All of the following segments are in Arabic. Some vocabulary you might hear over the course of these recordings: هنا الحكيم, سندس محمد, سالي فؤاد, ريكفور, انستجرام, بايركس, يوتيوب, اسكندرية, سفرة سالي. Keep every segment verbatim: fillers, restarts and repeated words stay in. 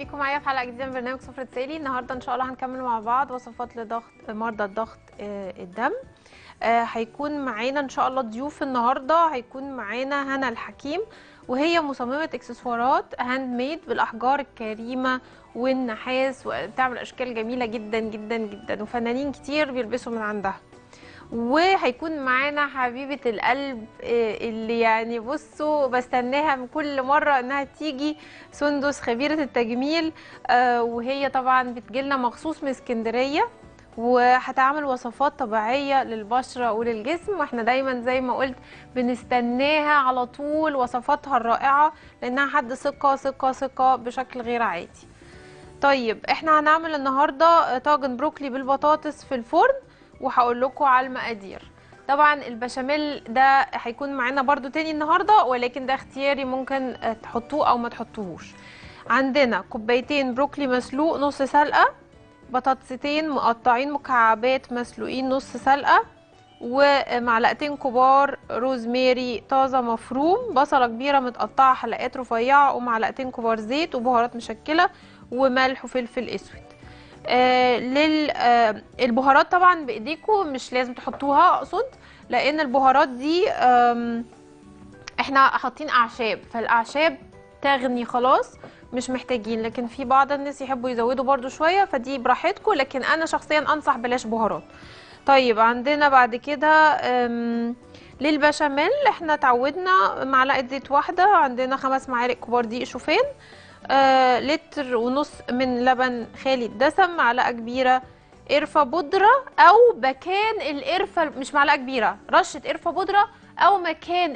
بيكم معايا في حلقه جديده من برنامج سفرة سالي. النهارده ان شاء الله هنكمل مع بعض وصفات لضغط مرضى الضغط الدم. هيكون معانا ان شاء الله ضيوف النهارده، هيكون معانا هنا الحكيم وهي مصممه اكسسوارات هاند ميد بالاحجار الكريمه والنحاس، وبتعمل اشكال جميله جدا جدا جدا، وفنانين كتير بيلبسوا من عندها. وهيكون معانا حبيبه القلب اللي يعني بصوا بستناها من كل مره انها تيجي، سندس خبيره التجميل، وهي طبعا بتجيلنا مخصوص من اسكندريه، وهتعمل وصفات طبيعيه للبشره وللجسم، واحنا دايما زي ما قلت بنستناها على طول وصفاتها الرائعه لانها حد ثقه ثقه ثقه بشكل غير عادي. طيب احنا هنعمل النهارده طاجن بروكلي بالبطاطس في الفرن، وهقول لكم على المقادير. طبعا البشاميل ده هيكون معانا برده تاني النهارده، ولكن ده اختياري، ممكن تحطوه او ما تحطوهوش. عندنا كوبايتين بروكلي مسلوق نص سلقه، بطاطستين مقطعين مكعبات مسلوقين نص سلقه، ومعلقتين كبار روزماري طازه مفروم، بصله كبيره متقطعه حلقات رفيعه، ومعلقتين كبار زيت، وبهارات مشكله، وملح وفلفل اسود. آه لل آه البهارات طبعا بايديكم، مش لازم تحطوها اقصد، لان البهارات دي آه احنا حاطين اعشاب، فالاعشاب تغني خلاص مش محتاجين، لكن في بعض الناس يحبوا يزودوا برده شويه، فدي براحتكم، لكن انا شخصيا انصح بلاش بهارات. طيب عندنا بعد كده للبشاميل احنا اتعودنا معلقه زيت واحده، عندنا خمس معالق كبار دقيق شوفان، آه، لتر ونص من لبن خالي الدسم، معلقه كبيره قرفه بودره او مكان القرفه، مش معلقه كبيره، رشه قرفه بودره او مكان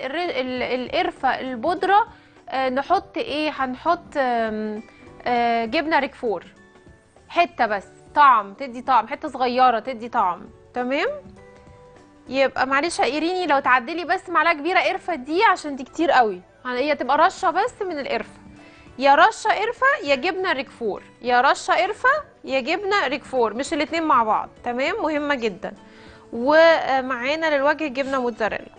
القرفه البودره. آه، نحط ايه؟ هنحط آه، آه، جبنه ريكفور حته بس، طعم تدي طعم، حته صغيره تدي طعم. تمام، يبقى معلش قيريني لو تعدلي بس معلقه كبيره قرفه دي عشان دي كتير قوي، هي تبقى رشه بس من القرفه، يا رشه قرفه يا جبنه ريكفور، يا رشه قرفه يا جبنه ريكفور، مش الاتنين مع بعض. تمام، مهمه جدا. ومعانا للوجه جبنه موتزاريلا،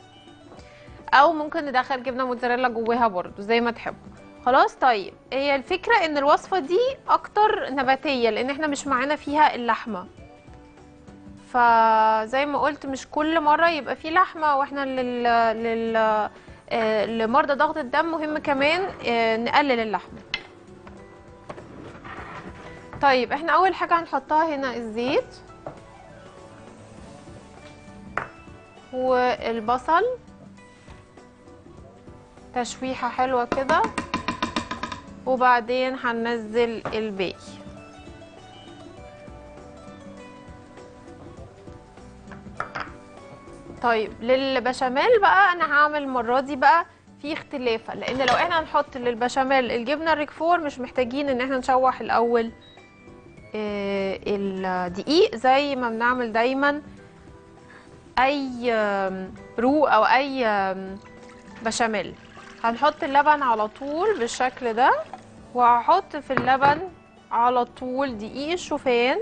او ممكن ندخل جبنه موتزاريلا جواها برضو زي ما تحبوا. خلاص، طيب هي الفكره ان الوصفه دي اكتر نباتيه لان احنا مش معانا فيها اللحمه، فزي ما قلت مش كل مره يبقى في لحمه، واحنا لل, لل... آه لمرضى ضغط الدم مهم كمان آه نقلل اللحمه. طيب احنا اول حاجه هنحطها هنا الزيت والبصل، تشويحه حلوه كده، وبعدين هننزل الباقي. طيب للبشاميل بقى انا هعمل المره دي بقى في اختلافه، لان لو احنا هنحط للبشاميل الجبنه الريكفور مش محتاجين ان احنا نشوح الاول الدقيق زي ما بنعمل دايما اي رو او اي بشاميل. هنحط اللبن على طول بالشكل ده، وهحط في اللبن على طول دقيق الشوفان،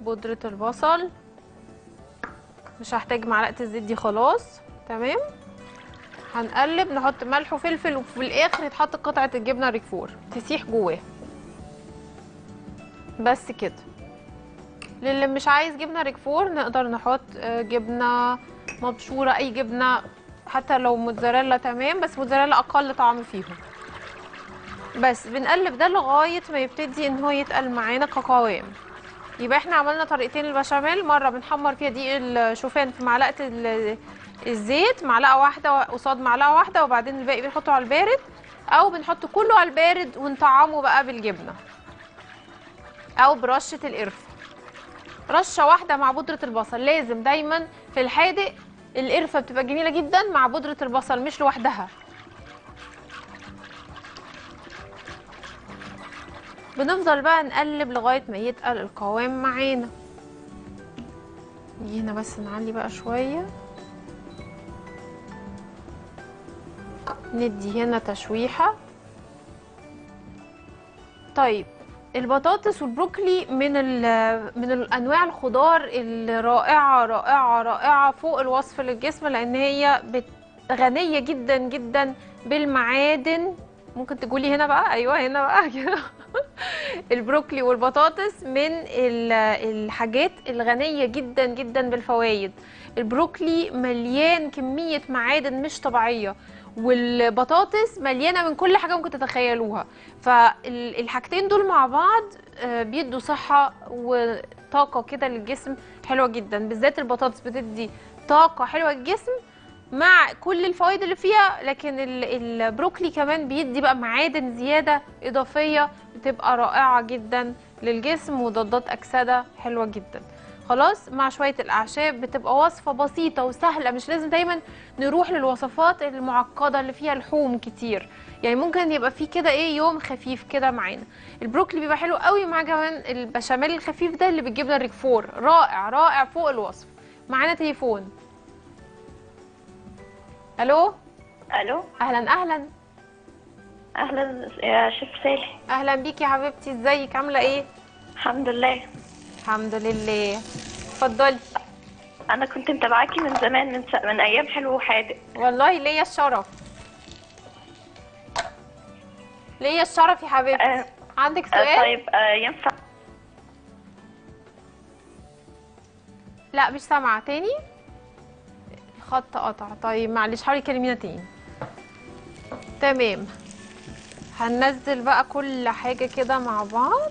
بودرة البصل، مش هحتاج معلقة الزيت دي خلاص. تمام، هنقلب، نحط ملح وفلفل، وفي الاخر يتحط قطعة الجبنة الريكفور تسيح جواه بس كده. للي مش عايز جبنة ريكفور نقدر نحط جبنة مبشورة، اي جبنة حتى لو موتزاريلا. تمام، بس موتزاريلا اقل طعم فيهم. بس بنقلب ده لغاية ما يبتدي ان هو يتقل معانا كقوام. يبقى احنا عملنا طريقتين البشاميل، مره بنحمر فيها دقيق الشوفان في معلقه الزيت، معلقه واحده قصاد معلقه واحده، وبعدين الباقي بنحطه على البارد، او بنحطه كله على البارد ونطعمه بقى بالجبنه او برشه القرفه، رشه واحده مع بودره البصل. لازم دايما في الحادق القرفه بتبقى جميله جدا مع بودره البصل مش لوحدها. بنفضل بقى نقلب لغايه ما يتقل القوام معانا. هنا بس نعلي بقى شويه، ندي هنا تشويحه. طيب البطاطس والبروكلي من من الانواع الخضار الرائعه رائعه رائعه فوق الوصف للجسم، لان هي غنيه جدا جدا بالمعادن ممكن تقولي هنا بقى. ايوه هنا بقى كده. البروكلي والبطاطس من الحاجات الغنيه جدا جدا بالفوائد. البروكلي مليان كميه معادن مش طبيعيه، والبطاطس مليانه من كل حاجه ممكن تتخيلوها، فالحاجتين دول مع بعض بيدوا صحه وطاقه كده للجسم حلوه جدا، بالذات البطاطس بتدي طاقه حلوه للجسم مع كل الفوائد اللي فيها. لكن البروكلي كمان بيدي بقى معادن زياده اضافيه بتبقى رائعه جدا للجسم وضادات اكسده حلوه جدا. خلاص مع شويه الاعشاب بتبقى وصفه بسيطه وسهله، مش لازم دايما نروح للوصفات المعقده اللي فيها لحوم كتير، يعني ممكن يبقى فيه كده ايه يوم خفيف كده معانا. البروكلي بيبقى حلو قوي مع كمان البشاميل الخفيف ده اللي بالجبنه الريكفور، رائع رائع فوق الوصف. معانا تليفون. الو الو اهلا اهلا اهلا يا شيف سالي. اهلا بيكي يا حبيبتي، ازيك عامله ايه؟ الحمد لله الحمد لله. اتفضلي. انا كنت متابعاكي من زمان، من, من ايام حلو وحادق. والله ليا الشرف ليا الشرف يا حبيبتي. أه عندك سؤال؟ أه طيب أه ينفع؟ لا مش سامعه. تاني خط قطع. طيب معلش حاولي كلمينا تاني. تمام هننزل بقى كل حاجه كده مع بعض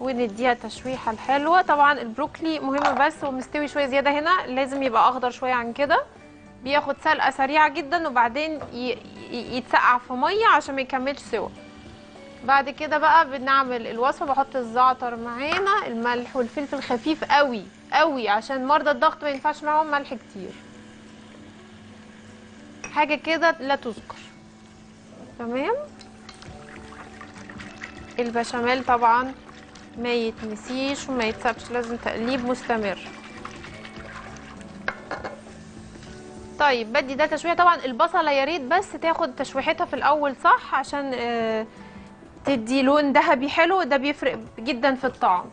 ونديها تشويحه الحلوه. طبعا البروكلي مهم بس ومستوي شويه زياده، هنا لازم يبقى اخضر شويه عن كده، بياخد سلقه سريعه جدا وبعدين يتسقع في ميه عشان ما يكملش سوا. بعد كده بقى بنعمل الوصفه، بحط الزعتر معانا، الملح والفلفل خفيف قوي قوي عشان مرضى الضغط ما ينفعش معاهم ملح كتير، حاجه كده لا تذكر. تمام البشاميل طبعا ما يتنسيش وما يتسابش، لازم تقليب مستمر. طيب بدي ده تشويحه. طبعا البصله يا ريت بس تاخد تشويحتها في الاول صح عشان آه تدي لون ذهبي حلو، ده بيفرق جدا في الطعم.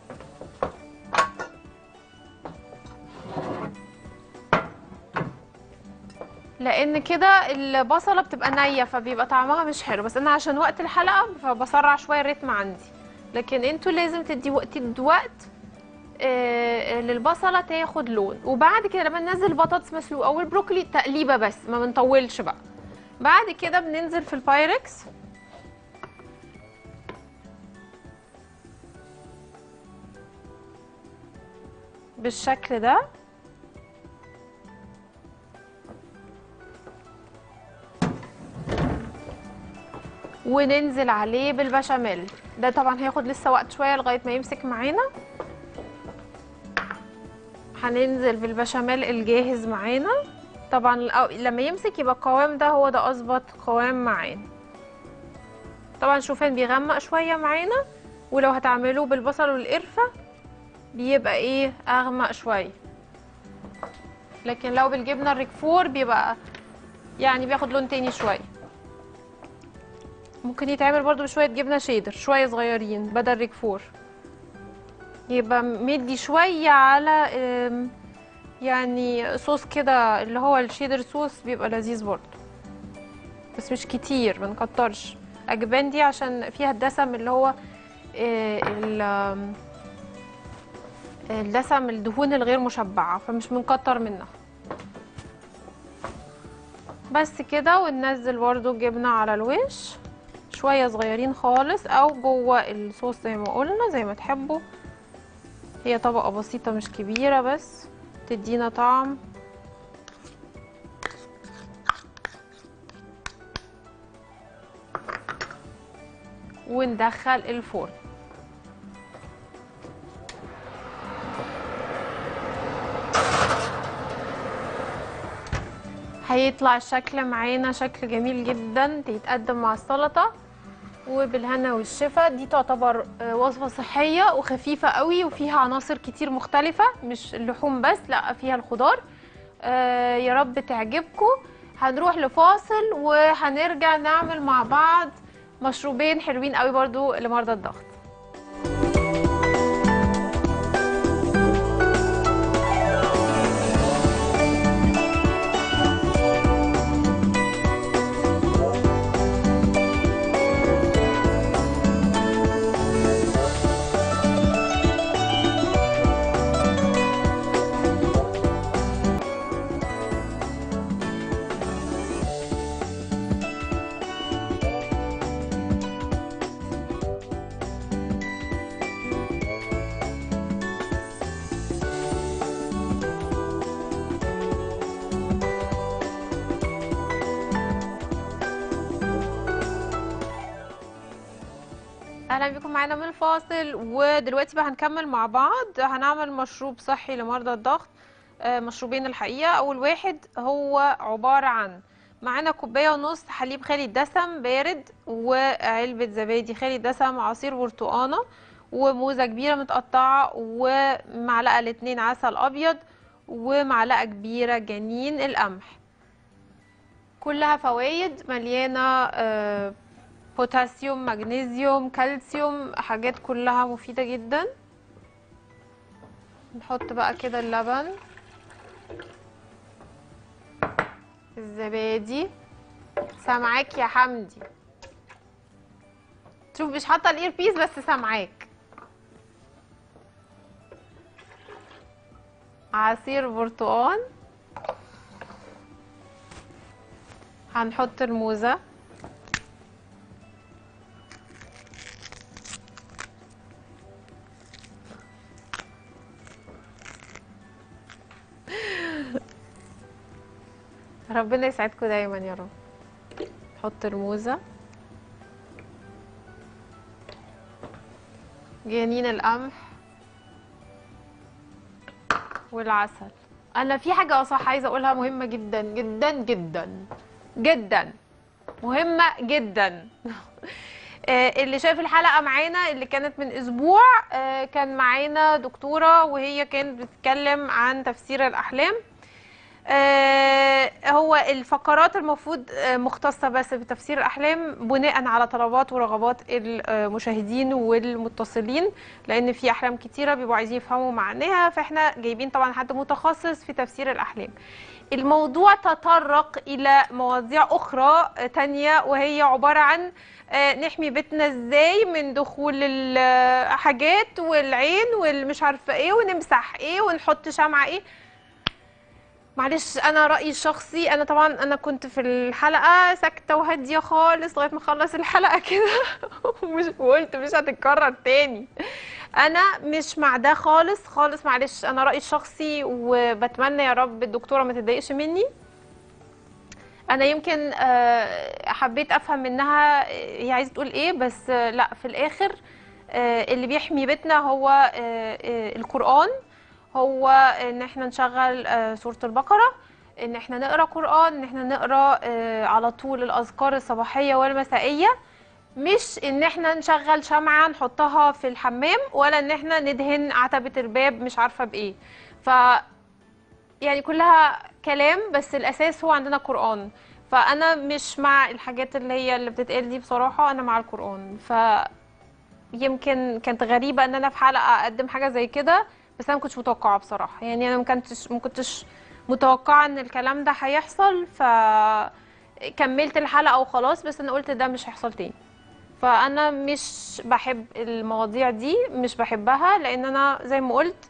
لان كده البصله بتبقى نيه فبيبقى طعمها مش حلو، بس انا عشان وقت الحلقه فبسرع شويه الريتم عندي، لكن انتوا لازم تدي وقت وقت آه للبصله تاخد لون. وبعد كده لما ننزل البطاطس مسلوقه والبروكلي تقليبه بس ما بنطولش بقى. بعد كده بننزل في البايركس بالشكل ده، وننزل عليه بالبشاميل. ده طبعا هياخد لسه وقت شويه لغايه ما يمسك معانا. هننزل بالبشاميل الجاهز معانا، طبعا لما يمسك يبقى القوام ده هو ده اظبط قوام معانا. طبعا شوفان بيغمق شويه معانا، ولو هتعملوه بالبصل والقرفه بيبقى ايه اغمق شويه، لكن لو بالجبنه الركفور بيبقى يعني بياخد لون تاني شويه. ممكن يتعمل برضو بشويه جبنه شيدر شويه صغيرين بدل ركفور، يبقى مدي شويه على يعني صوص كده اللي هو الشيدر صوص، بيبقى لذيذ برضو بس مش كتير، منكترش. اجبان دي عشان فيها الدسم اللي هو الدسم الدهون الغير مشبعه فمش منكتر منها. بس كده وننزل برضو الجبنه على الوش شويه صغيرين خالص او جوه الصوص زي ما قلنا، زي ما تحبوا. هي طبقه بسيطه مش كبيره بس تدينا طعم. وندخل الفرن. هيطلع الشكل معانا شكل جميل جدا، يتقدم مع السلطه وبالهنا والشفا. دي تعتبر وصفه صحيه وخفيفه قوي وفيها عناصر كتير مختلفه، مش اللحوم بس لا فيها الخضار. آه يا رب تعجبكم. هنروح لفاصل وهنرجع نعمل مع بعض مشروبين حلوين قوي برضو لمرضى الضغط. اهلا بكم معانا من الفاصل. ودلوقتي بقى هنكمل مع بعض، هنعمل مشروب صحي لمرضى الضغط، مشروبين الحقيقه. اول واحد هو عباره عن معانا كوبايه ونص حليب خالي الدسم بارد، وعلبه زبادي خالي الدسم، عصير برتقانه، وموزه كبيره متقطعه، ومعلقه لاتنين عسل ابيض، ومعلقه كبيره جنين القمح. كلها فوائد مليانه بوتاسيوم، مغنيسيوم، كالسيوم، حاجات كلها مفيده جدا. نحط بقى كده اللبن، الزبادي. سامعاك يا حمدي، شوف مش حاطه الاير بيس بس سامعاك. عصير برتقان، هنحط الموزه، ربنا يسعدكم دايما يا رب. نحط الموزه، جنين القمح، والعسل. انا في حاجه صح عايزه اقولها، مهمه جدا جدا جدا جدا، مهمه جدا. اللي شاف الحلقه معانا اللي كانت من اسبوع، كان معانا دكتوره وهي كانت بتتكلم عن تفسير الاحلام. هو الفقرات المفروض مختصه بس بتفسير الاحلام بناء على طلبات ورغبات المشاهدين والمتصلين، لان في احلام كتيره بيبقوا عايزين يفهموا معناها، فاحنا جايبين طبعا حد متخصص في تفسير الاحلام. الموضوع تطرق الى مواضيع اخرى تانية، وهي عباره عن نحمي بيتنا ازاي من دخول الحاجات والعين والمش عارفه ايه، ونمسح ايه، ونحط شمعه ايه. معلش انا رايي الشخصي، انا طبعا انا كنت في الحلقه ساكته وهاديه خالص لغايه ما اخلص الحلقه كده، وقلت مش هتتكرر تاني. انا مش مع ده خالص خالص، معلش انا رايي الشخصي، وبتمنى يا رب الدكتوره ما تتضايقش مني. انا يمكن حبيت افهم منها هي عايزه تقول ايه، بس لا، في الاخر اللي بيحمي بيتنا هو القران، هو ان احنا نشغل سورة البقرة، ان احنا نقرا قرآن، ان احنا نقرا على طول الاذكار الصباحية والمسائية، مش ان احنا نشغل شمعة نحطها في الحمام، ولا ان احنا ندهن عتبة الباب مش عارفة بايه. ف يعني كلها كلام، بس الاساس هو عندنا قرآن. فانا مش مع الحاجات اللي هي اللي بتتقال دي بصراحة، انا مع القرآن. ف يمكن كانت غريبة ان انا في حلقة اقدم حاجة زي كده، بس انا ما كنتش متوقعه بصراحه، يعني انا ما كنتش ما كنتش متوقعه ان الكلام ده هيحصل، فكملت الحلقه وخلاص، بس انا قلت ده مش هيحصل تاني. فانا مش بحب المواضيع دي، مش بحبها، لان انا زي ما قلت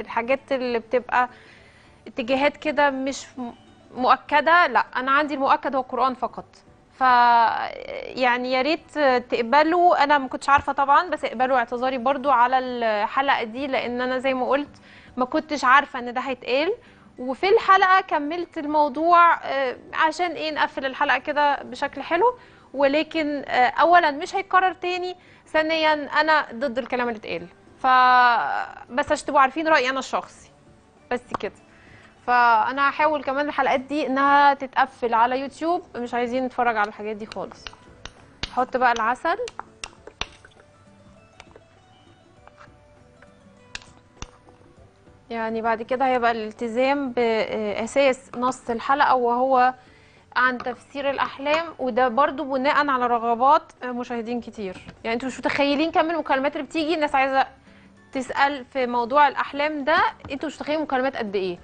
الحاجات اللي بتبقى اتجاهات كده مش مؤكده، لا، انا عندي المؤكد هو القران فقط. ف يعني يا ريت تقبلوا، انا ما كنتش عارفه طبعا، بس اقبلوا اعتذاري برضو على الحلقه دي، لان انا زي ما قلت ما كنتش عارفه ان ده هيتقال. وفي الحلقه كملت الموضوع عشان ايه، نقفل الحلقه كده بشكل حلو، ولكن اولا مش هيتكرر تاني، ثانيا انا ضد الكلام اللي اتقال، ف بس عشان تبقوا عارفين رايي انا الشخصي بس كده. فانا هحاول كمان الحلقات دي انها تتقفل على يوتيوب، مش عايزين نتفرج على الحاجات دي خالص. نحط بقى العسل، يعني بعد كده هيبقى الالتزام باساس نص الحلقه وهو عن تفسير الاحلام، وده برضو بناء على رغبات مشاهدين كتير. يعني انتوا مش متخيلين كم المكالمات اللي بتيجي، الناس عايزه تسال في موضوع الاحلام ده، انتوا مش متخيلين مكالمات قد ايه.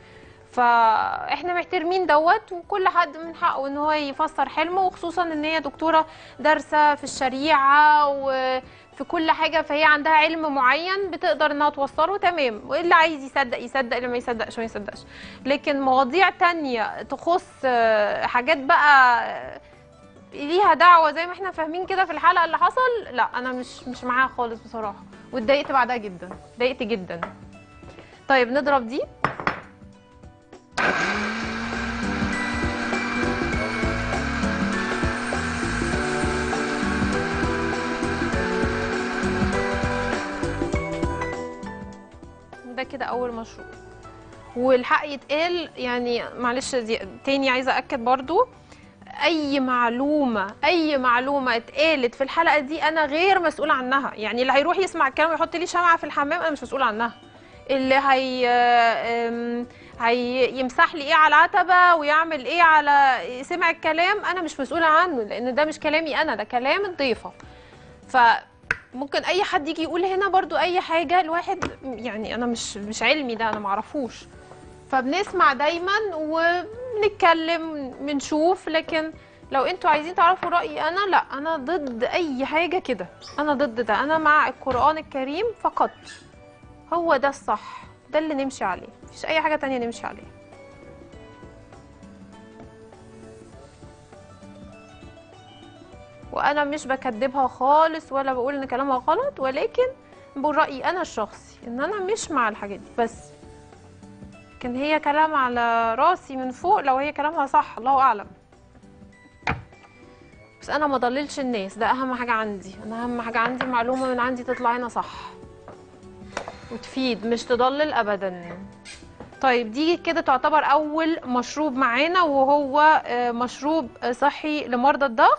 فاحنا محترمين دوت، وكل حد من حقه ان هو يفسر حلمه، وخصوصا ان هي دكتوره دارسه في الشريعه وفي كل حاجه، فهي عندها علم معين بتقدر انها توصله، تمام، واللي عايز يصدق يصدق، اللي ما يصدقش ما يصدقش. لكن مواضيع تانية تخص حاجات بقى ليها دعوه زي ما احنا فاهمين كده في الحلقه اللي حصل، لا، انا مش مش معاها خالص بصراحه، واتضايقت بعدها جدا، اتضايقت جدا. طيب نضرب دي، ده كده اول مشروب. والحق يتقال يعني معلش تاني عايزه اكد برضو، اي معلومه اي معلومه اتقالت في الحلقه دي انا غير مسؤوله عنها. يعني اللي هيروح يسمع الكلام ويحط لي شمعه في الحمام انا مش مسؤوله عنها. اللي هي هيمسح لي ايه على العتبه ويعمل ايه على سمع الكلام انا مش مسؤوله عنه، لان ده مش كلامي انا، ده كلام الضيفه. فممكن اي حد يجي يقول هنا برضو اي حاجه الواحد يعني انا مش مش علمي ده، انا معرفوش. فبنسمع دايما وبنتكلم بنشوف، لكن لو انتوا عايزين تعرفوا رايي انا، لا انا ضد اي حاجه كده، انا ضد ده. انا مع القران الكريم فقط، هو ده الصح، ده اللي نمشي عليه، مفيش اي حاجه تانية نمشي عليها. وانا مش بكدبها خالص ولا بقول ان كلامها غلط، ولكن برايي انا الشخصي ان انا مش مع الحاجات دي. بس كان هي كلام على راسي من فوق، لو هي كلامها صح الله اعلم، بس انا ما ضللش الناس، ده اهم حاجه عندي. انا اهم حاجه عندي معلومه من عندي تطلع هنا صح وتفيد، مش تضلل ابدا. طيب دي كده تعتبر اول مشروب معانا وهو مشروب صحي لمرضى الضغط.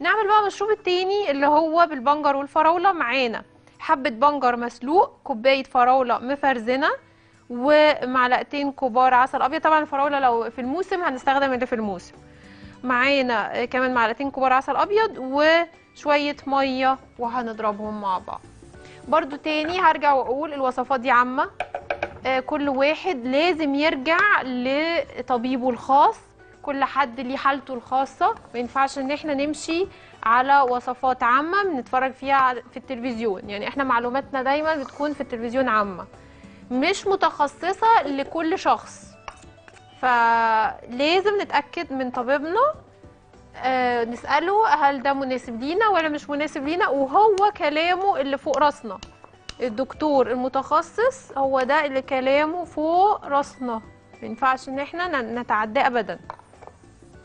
نعمل بقى المشروب التاني اللي هو بالبنجر والفراوله. معانا حبه بنجر مسلوق، كوبايه فراوله مفرزنه، ومعلقتين كبار عسل ابيض. طبعا الفراوله لو في الموسم هنستخدم اللي في الموسم. معانا كمان معلقتين كبار عسل ابيض وشويه ميه وهنضربهم مع بعض. برضو تاني هرجع واقول الوصفات دي عامه، آه كل واحد لازم يرجع لطبيبه الخاص، كل حد ليه حالته الخاصه، ما ينفعش ان احنا نمشي على وصفات عامه بنتفرج فيها في التلفزيون. يعني احنا معلوماتنا دايما بتكون في التلفزيون عامه مش متخصصه لكل شخص، فلازم نتاكد من طبيبنا، آه نسأله هل ده مناسب لينا ولا مش مناسب لينا، وهو كلامه اللي فوق راسنا، الدكتور المتخصص هو ده اللي كلامه فوق راسنا، ما ينفعش ان احنا نتعدى ابدا،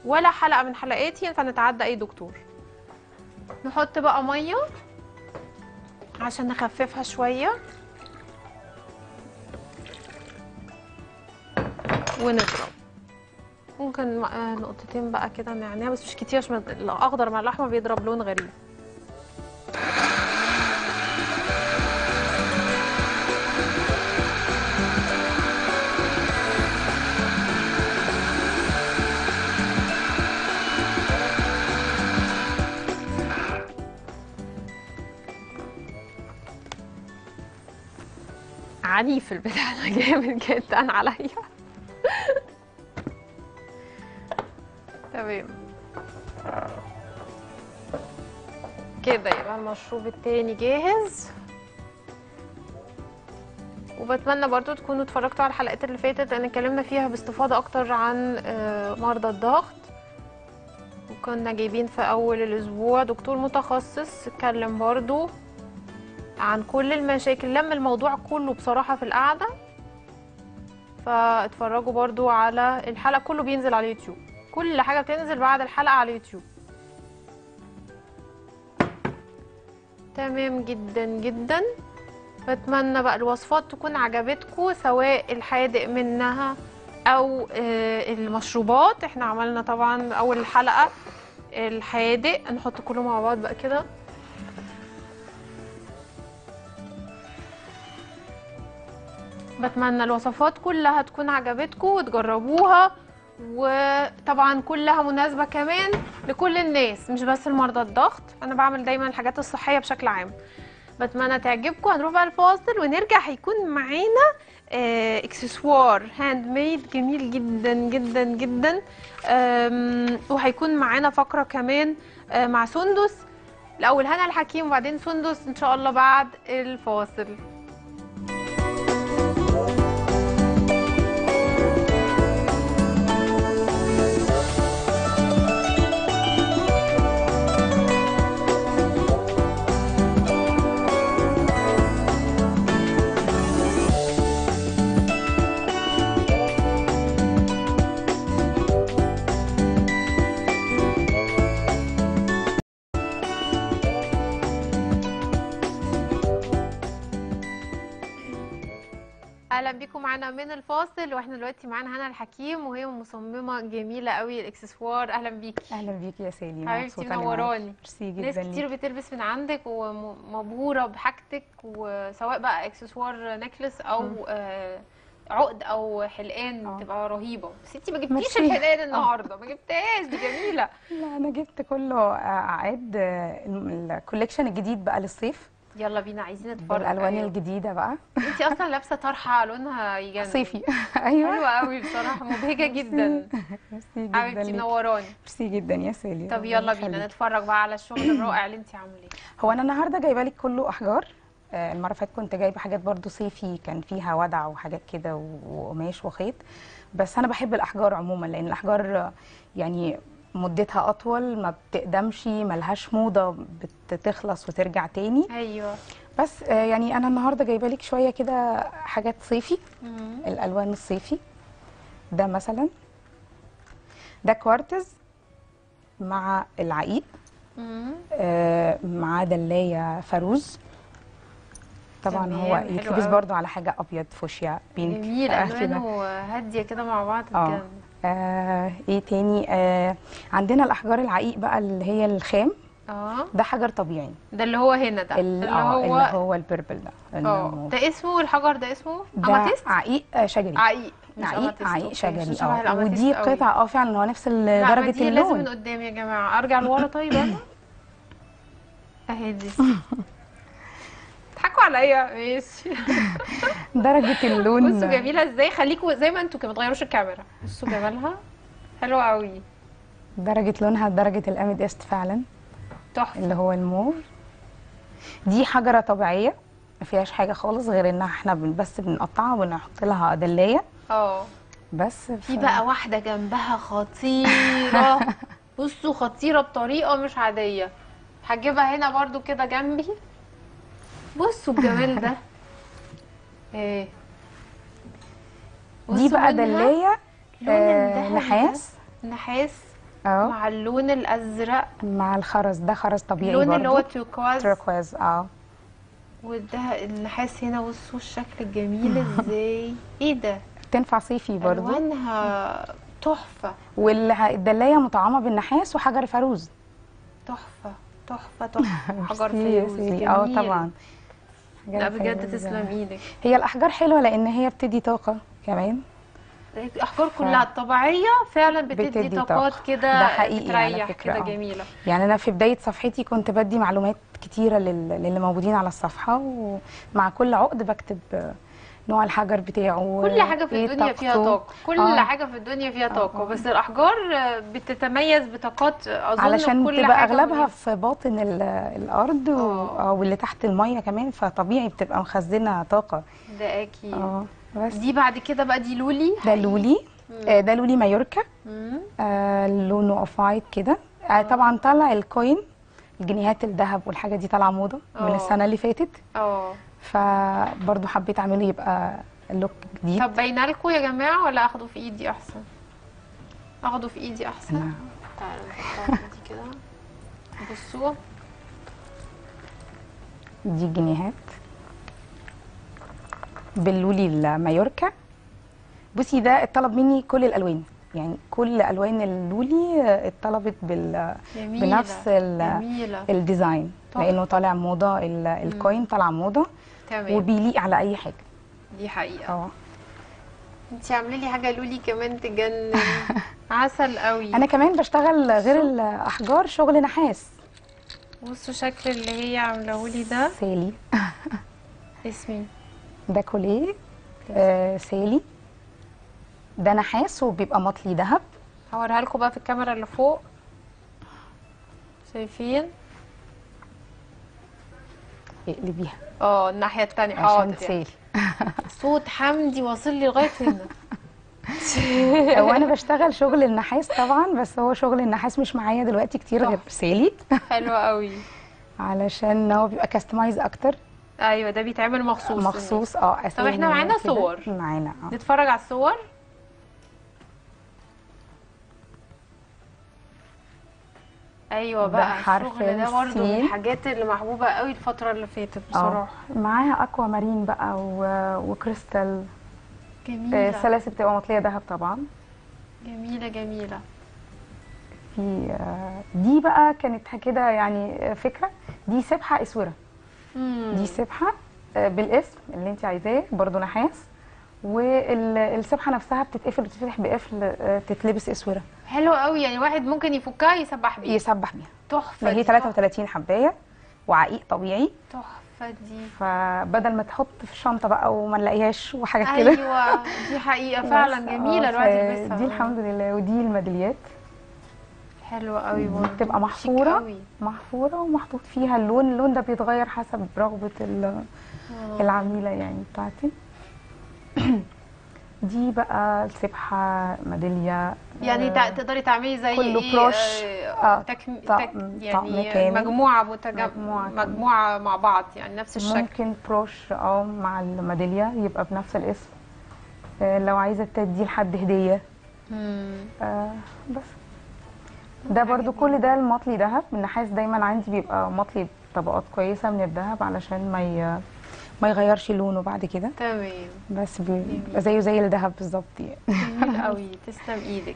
ولا حلقه من حلقاتي ينفع نتعدى اي دكتور. نحط بقى ميه عشان نخففها شويه ونضرب. ممكن نقطتين بقى كده نعناع بس مش كتير عشان الاخضر مع الاحمر بيضرب لون غريب. عنيف البتاع ده جامد جدا عليا. تمام كده يبقى المشروب التاني جاهز. وبتمنى برضو تكونوا اتفرجتوا على الحلقات اللي فاتت لان اتكلمنا فيها باستفاضه اكتر عن مرضى الضغط، وكنا جايبين في اول الاسبوع دكتور متخصص اتكلم برضو عن كل المشاكل، لم الموضوع كله بصراحه في القعده، فاتفرجوا برضو على الحلقه، كله بينزل على اليوتيوب، كل حاجه بتنزل بعد الحلقه على اليوتيوب. تمام جدا جدا. بتمنى بقى الوصفات تكون عجبتكم، سواء الحادق منها او المشروبات. احنا عملنا طبعا اول الحلقه الحادق، نحط كله مع بعض بقى كده. بتمنى الوصفات كلها تكون عجبتكم وتجربوها، وطبعا كلها مناسبه كمان لكل الناس مش بس المرضى الضغط. انا بعمل دايما الحاجات الصحيه بشكل عام، بتمنى تعجبكم. هنروح بقى الفاصل ونرجع، هيكون معانا اكسسوار هاند ميد جميل جدا جدا جدا، وهيكون معانا فقره كمان مع سندس. الاول هنا الحكيم وبعدين سندس ان شاء الله بعد الفاصل. اهلا بيكم معانا من الفاصل، واحنا دلوقتي معانا هنا الحكيم وهي مصممه جميله قوي الاكسسوار. اهلا بيكي. اهلا بيكي يا سالي، حبيبتي منوراني. ميرسي جدا. ناس كتير بتلبس من عندك ومبهوره بحاجتك، وسواء بقى اكسسوار نكلس او آه عقد او حلقان أوه. بتبقى رهيبه. بس انتي ما جبتيش الحلقان النهارده، ما جبتهاش، دي جميله. لا انا جبت كله عقد الكوليكشن الجديد بقى للصيف. يلا بينا، عايزين نتفرج الالوان أيوة. الجديده بقى. انتي اصلا لابسه طرحه لونها يجنن صيفي. ايوه حلوه قوي بصراحه، مبهجه جدا. ميرسي جدا حبيبتي، منوراني. ميرسي جدا يا سالي. طب يلا بينا نتفرج بقى على الشغل الرائع اللي انتي عاملاه. هو انا النهارده جايبه لك كله احجار. المره اللي فاتت كنت جايبه حاجات برضو صيفي، كان فيها ودع وحاجات كده وقماش وخيط، بس انا بحب الاحجار عموما لان الاحجار يعني مدتها اطول، ما بتقدمش، ملهاش موضه، بتخلص وترجع تاني. ايوه بس يعني انا النهارده جايبه لك شويه كده حاجات صيفي. مم. الالوان الصيفي ده مثلا، ده كوارتز مع العقيق، آه مع دلايه فاروز. طبعا هو يتلبس برده على حاجه ابيض فوشيا بينك. جميل، الوانه هاديه كده مع بعض. اه, آه ايه تاني؟ آه عندنا الاحجار العقيق بقى اللي هي الخام. اه ده حجر طبيعي، ده اللي هو هنا ده اللي هو اللي هو البربل ده. اه ده اسمه الحجر ده اسمه اماتيست، عقيق شجري. عقيق عقيق عقيق شجري. اه ودي قطعه اه فعلا هو نفس درجه اللون. لازم من قدام يا جماعه، ارجع لورا. طيب انا اهي دي تضحكوا عليا. ماشي. درجة اللون بصوا جميلة ازاي. خليكوا زي ما انتوا كده، ما تغيروش الكاميرا. بصوا جمالها حلوة قوي. درجة لونها درجة الاميديست فعلا تحفة، اللي هو المور. دي حجرة طبيعية ما فيهاش حاجة خالص غير ان احنا بس بنقطعها وبنحط لها دلاية. اه بس في بقى واحدة جنبها خطيرة. بصوا خطيرة بطريقة مش عادية. هجيبها هنا برضو كده جنبي. بصوا الجمال ده. ايه دي بقى؟ دلايه آه نحاس نحاس أوه. مع اللون الازرق مع الخرز. ده خرز طبيعي برضه، اللون اللي هو تيركواز. تيركواز اه وده النحاس هنا. بصوا الشكل الجميل ازاي. ايه ده؟ تنفع صيفي برضه، الوانها تحفه. والدلايه مطعمه بالنحاس وحجر فاروز. تحفه تحفه تحفه. حجر فاروز اه طبعا. لا بجد تسلم ايدك. هي الاحجار حلوه لان هي بتدي طاقه كمان. الاحجار كلها الطبيعيه فعلا بتدي, بتدي طاقات كده، بتريح كده، جميله. يعني انا في بدايه صفحتي كنت بدي معلومات كتيره لل... للي موجودين على الصفحه، ومع كل عقد بكتب نوع الحجر بتاعه. كل حاجه في الدنيا فيها طاقه، كل آه. حاجه في الدنيا فيها طاقه. آه. بس الاحجار بتتميز بطاقات اظن، علشان كل بتبقى حاجة اغلبها في باطن الارض آه. واللي تحت الميه كمان، فطبيعي بتبقى مخزنه طاقه. ده اكيد. اه بس دي بعد كده بقى دي لولي. ده لولي آه ده لولي مايوركا. آه لونه اوف وايت كده. آه طبعا طالع الكوين، الجنيهات الذهب والحاجه دي طالعه موضه آه. من السنه اللي فاتت. اه فبرضه حبيت اعمله يبقى لوك جديد. طب باينه لكم يا جماعه ولا اخده في ايدي احسن؟ اخده في ايدي احسن. تعالوا نحطها في ايدي كده. بصوا دي الجنيهات باللولي المايوركا. بصي ده اتطلب مني كل الالوان، يعني كل الوان اللولي اتطلبت بال جميلة. بنفس ال... جميلة. الديزاين طبعا. لانه طالع موضه، الكوين طالع موضه وبيليق على اي حاجه. دي حقيقه. اه انتي عامله لي حاجه لولي كمان تجنن. عسل قوي. انا كمان بشتغل غير الاحجار شغل نحاس. بصوا شكل اللي هي عاملاه لي ده. سالي. اسمي ده كوليه آه سالي. ده نحاس وبيبقى مطلي ذهب. هوريها لكم بقى في الكاميرا اللي فوق. شايفين؟ اقلبيها. اه الناحيه الثانيه. اه عشان سالي. صوت حمدي واصل لي لغايه هنا. هو انا بشتغل شغل النحاس طبعا، بس هو شغل النحاس مش معايا دلوقتي كتير غير سالي. حلوه قوي. علشان هو بيبقى كاستمايز اكتر. ايوه ده بيتعمل مخصوص مخصوص اه طب احنا معانا صور، معانا اه نتفرج على الصور. ايوه بقى حرف ده برضه من الحاجات اللي محبوبه قوي الفتره اللي فاتت بصراحه. معاها اكوا مارين بقى وكريستال جميله. السلاسل بتبقى مطليه ذهب طبعا. جميله جميله. في دي بقى كانت كده يعني فكره. دي سبحه اسوره. مم. دي سبحه بالاسم اللي انت عايزاه برضه نحاس، والسبحه نفسها بتتقفل وتتفتح بقفل تتلبس اسوره. حلو قوي، يعني واحد ممكن يفكها يسبح بيها. يسبح بيها تحفه. هي ثلاثة وثلاثين حبايه وعقيق طبيعي. تحفه دي. فبدل ما تحط في الشنطه بقى وما نلاقيهاش وحاجات كده. ايوه دي حقيقه فعلا جميله الواحد يلبسها. دي الحمد لله. ودي الميداليات. حلوه قوي برضه. بتبقى محفوره محفوره ومحطوط فيها اللون. اللون ده بيتغير حسب رغبه العميله يعني بتاعتي. دي بقى السبحه ميداليه يعني آه تقدري تعملي زي كله بروش آه تكم تك يعني مجموعه متجمعه مجموعه, مجموعة مع بعض يعني نفس الشكل. ممكن بروش اه مع الميداليه يبقى بنفس الاسم. آه لو عايزه تدي لحد هديه آه بس ده برضو كل ده المطلي ذهب. النحاس دايما عندي بيبقى مطلي طبقات كويسه من الذهب علشان ما ي... ما يغيرش لونه بعد كده. تمام. بس بيبقى زيه زي الذهب بالظبط يعني. جميل قوي. تسلم ايدك.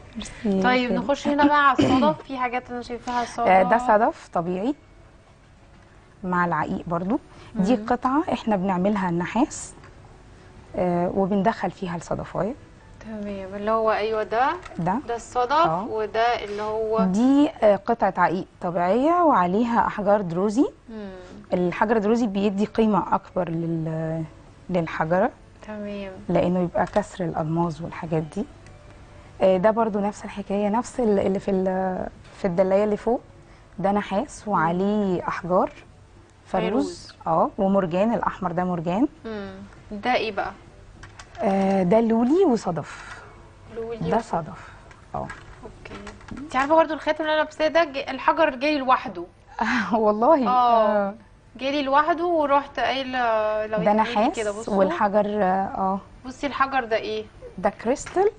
طيب نخش هنا بقى على الصدف. في حاجات انا شايفاها صدف. ده صدف طبيعي مع العقيق برضو. دي قطعه احنا بنعملها النحاس آه وبندخل فيها الصدفايه. تمام. اللي هو ايوه ده ده, ده الصدف أوه. وده اللي هو دي قطعه عقيق طبيعيه وعليها احجار دروزي. مم. الحجر الدروزي بيدي قيمه اكبر لل للحجره. تمام. لانه يبقى كسر الالماس والحاجات دي. ده برضو نفس الحكايه، نفس اللي في في الدلايه اللي فوق. ده نحاس وعليه احجار فيروز اه ومرجان. الاحمر ده مرجان. امم ده ايه بقى؟ ده لولي وصدف. لولي ده صدف اه. اوكي. انت عارفه برضو الخاتم اللي انا لابساه ده الحجر جاي لوحده. والله اه جالي لوحده ورحت قايله لو ده نحاس والحجر اه. بصي الحجر ده ايه؟ ده كريستال.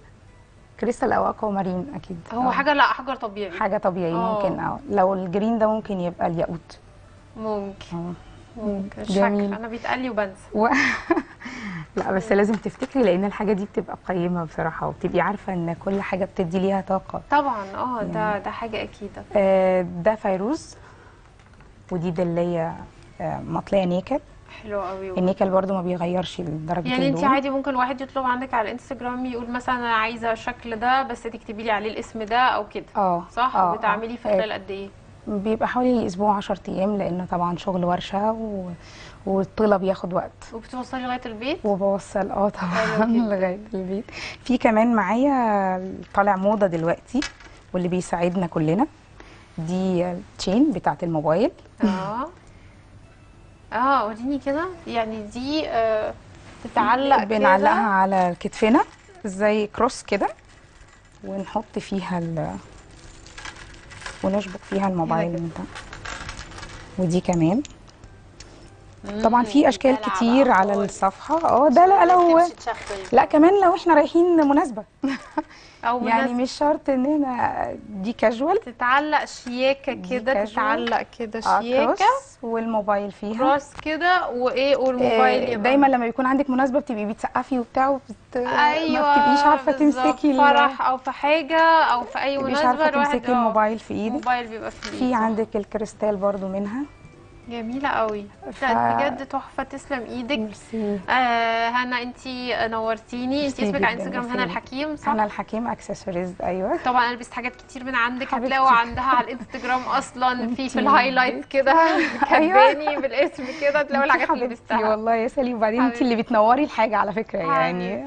كريستال او اكوا مارين اكيد. هو أوه. حاجه لا حجر طبيعي. حاجه طبيعي أوه. ممكن اه لو الجرين ده ممكن يبقى الياقوت. ممكن أوه. ممكن جميل. انا بيتقال لي وبنسى و... لا بس لازم تفتكري لان الحاجه دي بتبقى قيمه بصراحه، وبتبقي عارفه ان كل حاجه بتدي ليها طاقه طبعا اه يعني. ده ده حاجه اكيد آه. ده فيروز. ودي دليه مطليه نيكل. حلو قوي. النيكل برده ما بيغيرش درجه يعني اللون. يعني انت عادي ممكن واحد يطلب عندك على الانستجرام يقول مثلا انا عايزه الشكل ده بس تكتبي لي عليه الاسم ده او كده. اه صح. وبتعمليه في خلال قد ايه؟ بيبقى حوالي اسبوع عشرة ايام لانه طبعا شغل ورشه و... والطلب ياخد وقت. وبتوصلي لغايه البيت؟ وبوصل اه طبعا لغايه البيت. في كمان معايا طالع موضه دلوقتي واللي بيساعدنا كلنا. دي التشين بتاعه الموبايل. اه اه وريني كده يعني. دي آه تتعلق بنعلقها كدا. على كتفنا زي كروس كده ونحط فيها ال ونشبك فيها الموبايل من ده. ودي كمان طبعا في اشكال كتير على الصفحه اه. ده لا لو لا كمان لو احنا رايحين مناسبه أو يعني مش شرط ان هنا. دي كاجوال تتعلق شياكه كده. تتعلق كده شياكه والموبايل فيها كروس كده وايه والموبايل إيه. دايما لما بيكون عندك مناسبه بتبقي بتسقفي وبتاع وبت... ايوه ما بتبقيش عارفه تمسكي فرح او في حاجه او في اي مناسبه مش عارفه تمسكي الموبايل في ايدك. الموبايل بيبقى في ايدك. في عندك الكريستال برضو منها. جميله قوي ف... بجد تحفه. تسلم ايدك. ميرسي آه هنا انت نورتيني. انت اسمك على انستجرام هنا الحكيم صح؟ هنا الحكيم اكسسوارز ايوه. طبعا انا لبست حاجات كتير من عندك هتلاقوا عندها على الانستجرام اصلا في في الهايلايت كده كاتباني بالاسم كده تلاقوا الحاجات اللي لبستها. والله يا سالي. وبعدين انت اللي بتنوري الحاجه على فكره يعني.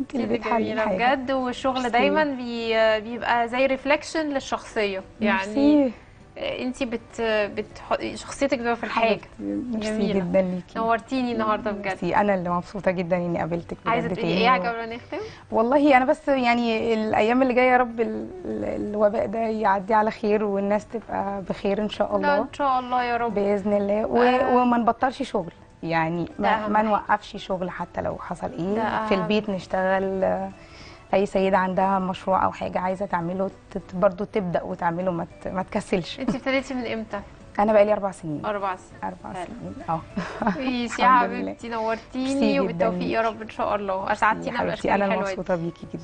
انت اللي بتحلي الحاجه بجد. والشغل دايما بي... بيبقى زي ريفلكشن للشخصيه يعني. انتي بت بتح... شخصيتك بقى في الحاجه. ميرسي جدا ليكي. نورتيني النهارده بجد. انا اللي مبسوطه جدا اني قابلتك بجد. عايزه تقولي ايه قبل ما نختم؟ والله انا بس يعني الايام اللي جايه يا رب ال... الوباء ده يعدي على خير والناس تبقى بخير ان شاء الله. ان شاء الله يا رب باذن الله. و... آه. وما نبطلش شغل يعني. ما, ما نوقفش شغل حتى لو حصل ايه. في البيت نشتغل اي سيده عندها مشروع او حاجه عايزه تعمله برضو تبدا وتعمله، ما ما تكسلش. انت ابتديتي من امتى؟ انا بقالي اربع سنين. اربع سنين اربع سنين اه ماشي يا حبيبتي، نورتيني وبالتوفيق يا رب ان شاء الله، اسعدتينا بالاشكال الحلوه دي. انا مبسوطه بيكي جدا،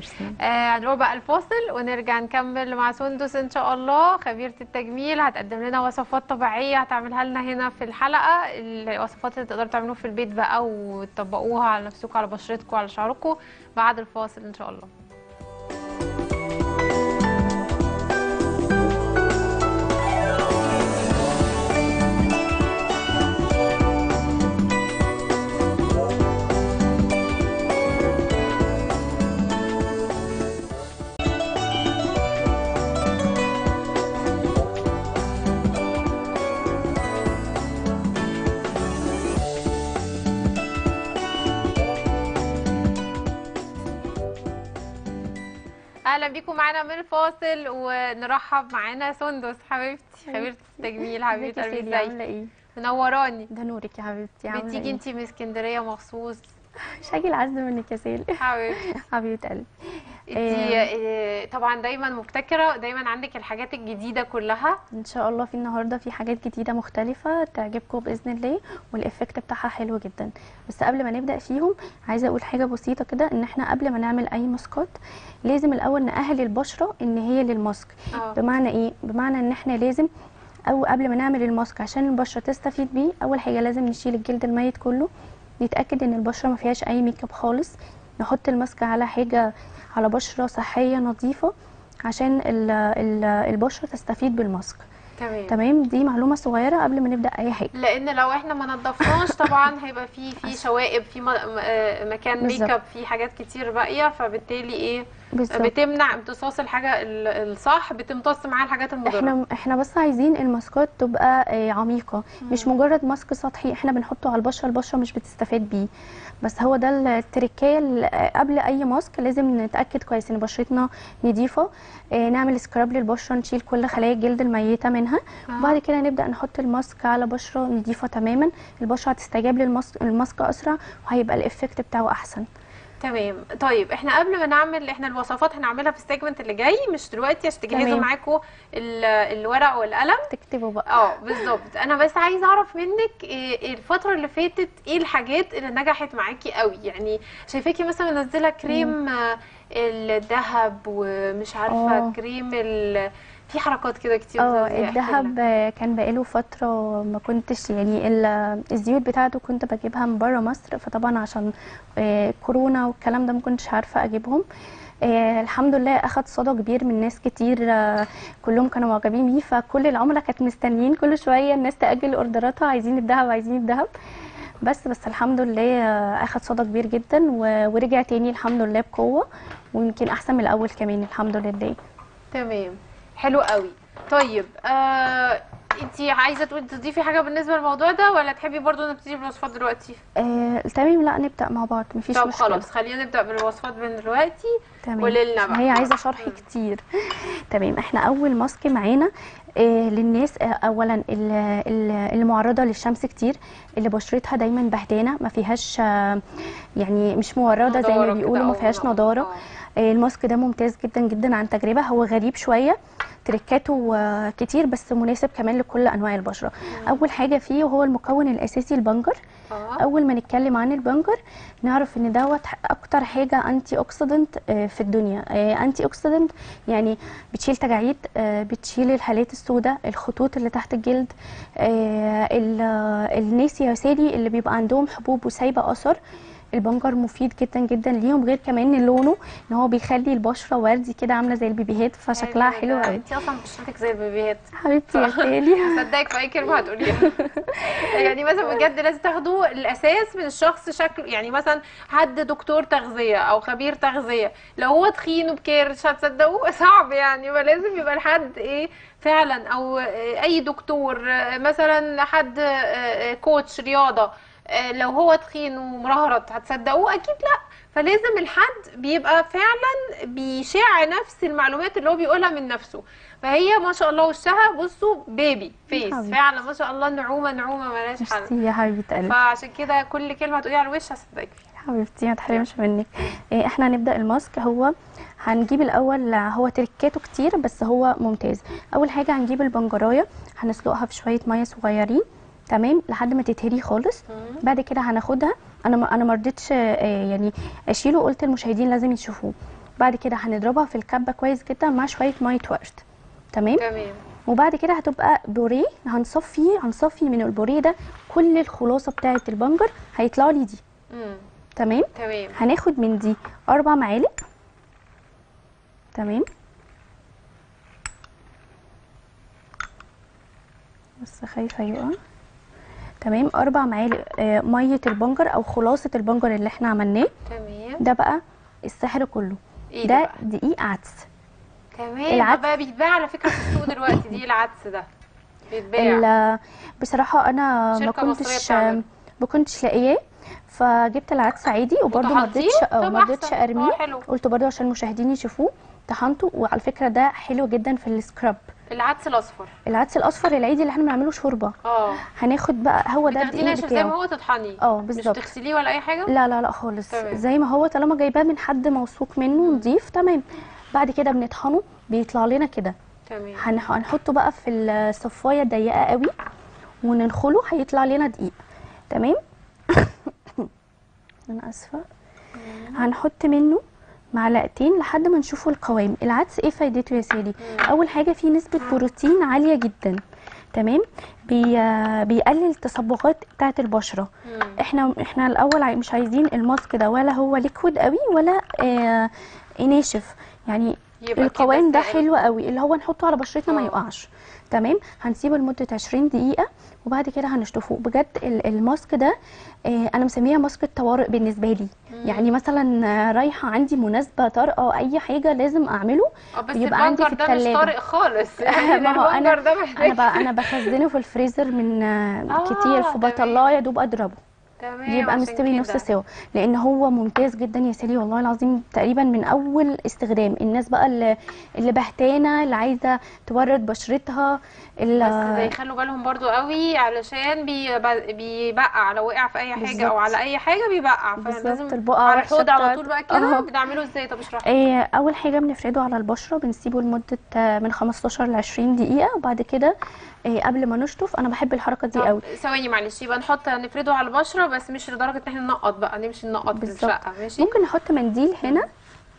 شكرا. هنروح آه بقى الفاصل ونرجع نكمل مع سندس ان شاء الله خبيره التجميل، هتقدم لنا وصفات طبيعيه هتعملها لنا هنا في الحلقه، الوصفات اللي تقدروا تعملوها في البيت بقى وتطبقوها على نفسكم على بشرتكم على شعركم بعد الفاصل ان شاء الله. اهلا بيكم معانا من الفاصل، ونرحب معانا سندس حبيبتي خبيره التجميل. حبيبتي عامله ايه؟ منوراني. ده نورك يا حبيبتي. عامله ايه؟ بتيجي انت من اسكندريه مخصوص؟ مش هاجي العزم من الكسال حبيبتي حبيبه قلبي. انت طبعا دايما مبتكره، دايما عندك الحاجات الجديده كلها. ان شاء الله في النهارده في حاجات جديده مختلفه تعجبكم باذن الله، والإفكت بتاعها حلو جدا. بس قبل ما نبدا فيهم عايزه اقول حاجه بسيطه كده، ان احنا قبل ما نعمل اي ماسكات لازم الاول ناهل البشره ان هي للماسك. أوه. بمعنى ايه؟ بمعنى ان احنا لازم او قبل ما نعمل الماسك عشان البشره تستفيد بيه، اول حاجه لازم نشيل الجلد الميت كله، نتاكد ان البشره ما فيهاش اي ميك اب خالص، نحط الماسك على حاجه على بشره صحيه نظيفه عشان ال ال البشره تستفيد بالماسك. تمام تمام. دي معلومه صغيره قبل ما نبدا اي حاجه، لان لو احنا ما نضفناش طبعا هيبقى في في شوائب، في مكان ميك اب، في حاجات كتير باقيه، فبالتالي ايه بالزبط. بتمنع امتصاص الحاجه الصح، بتمتص معاها الحاجات المضره. احنا احنا بس عايزين الماسكات تبقى عميقه، مم. مش مجرد ماسك سطحي احنا بنحطه على البشره البشره مش بتستفاد بيه. بس هو ده التركيه، قبل اي ماسك لازم نتاكد كويس ان بشرتنا نظيفه، نعمل سكراب للبشره، نشيل كل خلايا الجلد الميته منها، آه. وبعد كده نبدا نحط الماسك على بشره نظيفه تماما، البشره هتستجاب للماسك اسرع وهيبقى الايفكت بتاعه احسن. تمام. طيب احنا قبل ما نعمل احنا الوصفات هنعملها في السيجمنت اللي جاي، مش دلوقتي عشان تجهزوا معاكم الورق والقلم تكتبوا بقى. اه بالظبط. انا بس عايزه اعرف منك ايه الفتره اللي فاتت، ايه الحاجات اللي نجحت معاكي قوي؟ يعني شايفاكي مثلا منزله كريم الذهب ومش عارفه أوه. كريم ال... في حركات كده كتير. اه الذهب كان بقاله فتره ما كنتش يعني الزيوت بتاعته كنت بجيبها من بره مصر، فطبعا عشان كورونا والكلام ده ما كنتش عارفه اجيبهم. الحمد لله اخد صدى كبير من ناس كتير، كلهم كانوا معجبين بيه، فكل العملاء كانت مستنيين كل شويه الناس تاجل اوردراتها، عايزين الذهب عايزين الذهب. بس بس الحمد لله اخد صدى كبير جدا ورجع تاني الحمد لله بقوه، ويمكن احسن من الاول كمان الحمد لله. تمام حلو قوي. طيب آه، انت عايزه تقولي تضيفي حاجه بالنسبه للموضوع ده، ولا تحبي برضو نبتدي بالوصفات دلوقتي؟ آه، تمام. لا نبدا مع بعض مفيش مشكله. طب خلاص خلينا نبدا بالوصفات من دلوقتي. تمام. قولي لنا بقى، هي عايزه شرح م. كتير. تمام. احنا اول ماسك معانا آه للناس آه اولا اللي معرضه للشمس كتير، اللي بشرتها دايما بهدانه ما فيهاش آه يعني مش مورده زي ما بيقولوا، ما فيهاش نضاره. آه الماسك ده ممتاز جدا جدا عن تجربه، هو غريب شويه تركاته كتير بس مناسب كمان لكل انواع البشره. مم. اول حاجه فيه وهو المكون الاساسي البنجر. آه. اول ما نتكلم عن البنجر نعرف ان دوت اكتر حاجه انتي اوكسيدنت في الدنيا. انتي اوكسيدنت يعني بتشيل تجاعيد، بتشيل الهالات السوداء، الخطوط اللي تحت الجلد، الناس يا سالي اللي بيبقى عندهم حبوب وسايبه اثر، البنجر مفيد جدا جدا ليهم، غير كمان لونه ان هو بيخلي البشره وردي كده عامله زي البيبيهات، فشكلها حلو قوي. انت اصلا بشرتك زي البيبيهات حبيبتي يا سالي، هصدقك في اي كلمه هتقوليها. يعني مثلا بجد لازم تاخدوا الاساس من الشخص شكله، يعني مثلا حد دكتور تغذيه او خبير تغذيه لو هو تخين وبكير مش هتصدقوه، صعب يعني، فلازم يبقى لحد ايه فعلا، او اي دكتور مثلا حد كوتش رياضه لو هو تخين ومرهرط هتصدقوه؟ اكيد لا. فلازم الحد بيبقى فعلا بيشع نفس المعلومات اللي هو بيقولها من نفسه. فهي ما شاء الله وشها بصوا بيبي فيس فعلا ما شاء الله، نعومه نعومه مالهاش حل يا حبيبه قلبي، فعشان كده كل كلمه هتقوليها على الوش هصدقك فيها. حبيبتي ما تحرمش منك. إيه احنا هنبدا الماسك. هو هنجيب الاول، هو تركاته كتير بس هو ممتاز. اول حاجه هنجيب البنجرايه هنسلقها في شويه ميه صغيرين تمام لحد ما تتهري خالص. بعد كده هناخدها، انا انا ما رضيتش يعني اشيله، قلت المشاهدين لازم يشوفوه. بعد كده هنضربها في الكبه كويس جدا مع شويه ميه ورد تمام تمام. وبعد كده هتبقى بوريه، هنصفي هنصفي من البوريه ده كل الخلاصه بتاعه البنجر، هيطلعوا لي دي امم تمام تمام. هناخد من دي اربع معالق تمام. بس خايفه يقع تمام. اربع معالق ميه البنجر او خلاصه البنجر اللي احنا عملناه تمام. ده بقى السحر كله إيه ده, ده دقيق عدس تمام. بقى بيتباع على فكره في السوق دلوقتي دي العدس ده بيتباع. بصراحه انا ما كنتش ما كنتش لاقياه فجبت العدس عادي، وبرده ما رضيتش ما رضيتش ارميه، قلت برده عشان المشاهدين يشوفوه طحنته. وعلى فكره ده حلو جدا في السكراب، العدس الاصفر العدس الاصفر العادي اللي احنا بنعمله شوربه. اه هناخد بقى هو ده الدقيق بتاعه زي ما هو تطحنيه. اه بالظبط، مش تغسليه ولا اي حاجه؟ لا لا لا خالص تمام. زي ما هو طالما جايباه من حد موثوق منه نضيف تمام. بعد كده بنطحنه بيطلع لنا كده تمام. هنحطه بقى في الصفايه ضيقه قوي وننخله، هيطلع لنا دقيق تمام. انا اسفه. هنحط منه معلقتين لحد ما نشوفوا القوام. العدس ايه فايدته يا سالي؟ اول حاجه فيه نسبه بروتين عاليه جدا تمام. بي بيقلل التصبغات بتاعه البشره. احنا احنا الاول مش عايزين الماسك ده ولا هو ليكويد قوي ولا آه ناشف، يعني القوام ده حلو قوي اللي هو نحطه على بشرتنا ما يقعش تمام. هنسيبه لمده عشرين دقيقه وبعد كده هنشطفه. بجد الماسك ده انا مسميها ماسك الطوارئ بالنسبه لي، يعني مثلا رايحه عندي مناسبه طارئه اي حاجه لازم اعمله يبقى عندي في الثلاجه. بس البنجر ده مش طارئ خالص يعني. ما هو انا انا بقى انا بخزنه في الفريزر من كتير في بطلاه يا دوب اضربه تمام، يبقى مستوي نص سوا، لان هو ممتاز جدا يا سالي والله العظيم. تقريبا من اول استخدام الناس بقى اللي, اللي بهتانه اللي عايزه تورد بشرتها اللي بس بيخلوا بالهم برضو قوي علشان بيبقع لو وقع في اي حاجه بالزبط. او على اي حاجه بيبقع، فلازم البقع على الحوض على طول بقى كده. بنعمله ازاي؟ طب اشرح. ايه اول حاجه بنفرده على البشره، بنسيبه لمده من خمستاشر ل عشرين دقيقه، وبعد كده إيه قبل ما نشطف. انا بحب الحركه دي قوي. ثواني معلش، يبقى نحط نفرده على البشره بس مش لدرجه ان احنا ننقط بقى، نمشي ننقط بالشقه ماشي. ممكن نحط منديل هنا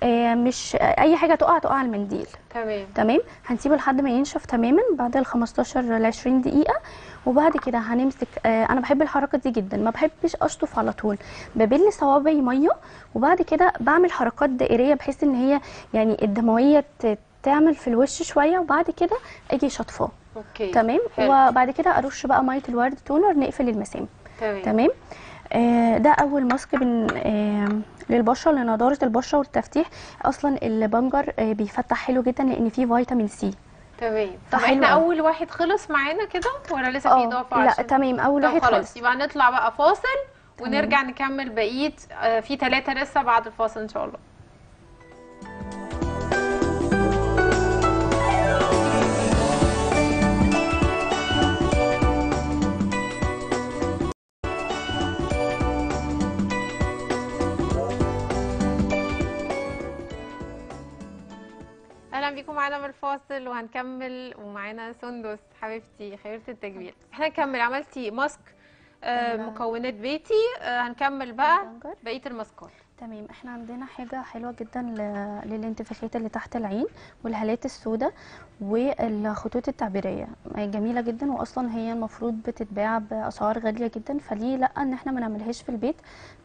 آه، مش اي حاجه تقع تقع على المنديل تمام تمام. هنسيبه لحد ما ينشف تماما بعد ال خمستاشر ل عشرين دقيقه، وبعد كده هنمسك آه، انا بحب الحركه دي جدا، ما بحبش اشطف على طول، ببل صوابعي ميه وبعد كده بعمل حركات دائريه بحيث ان هي يعني الدمويه تعمل في الوش شويه، وبعد كده اجي شطفاه اوكي تمام. وبعد كده ارش بقى ميه الورد تونر نقفل المسام تمام تمام. آه ده اول ماسك بن آه للبشره لنضاره البشره والتفتيح. اصلا البنجر آه بيفتح حلو جدا لان فيه فيتامين سي تمام. طب احنا اول واحد خلص معانا كده ولا لسه في اضافه؟ لا تمام اول واحد خلص. خلاص يبقى نطلع بقى فاصل تمام. ونرجع نكمل بقيه آه في ثلاثه لسه بعد الفاصل ان شاء الله. اهلا بيكم معانا من الفاصل وهنكمل، ومعانا سندس حبيبتي خبيره التجميل. احنا نكمل. عملتي ماسك آه مكونات بيتي، آه هنكمل بقى بقيه الماسكات تمام. احنا عندنا حاجه حلوه جدا للانتفاخات اللي تحت العين والهالات السوداء والخطوط التعبيريه جميله جدا، واصلا هي المفروض بتتباع باسعار غاليه جدا، فليه لا ان احنا ما نعملهاش في البيت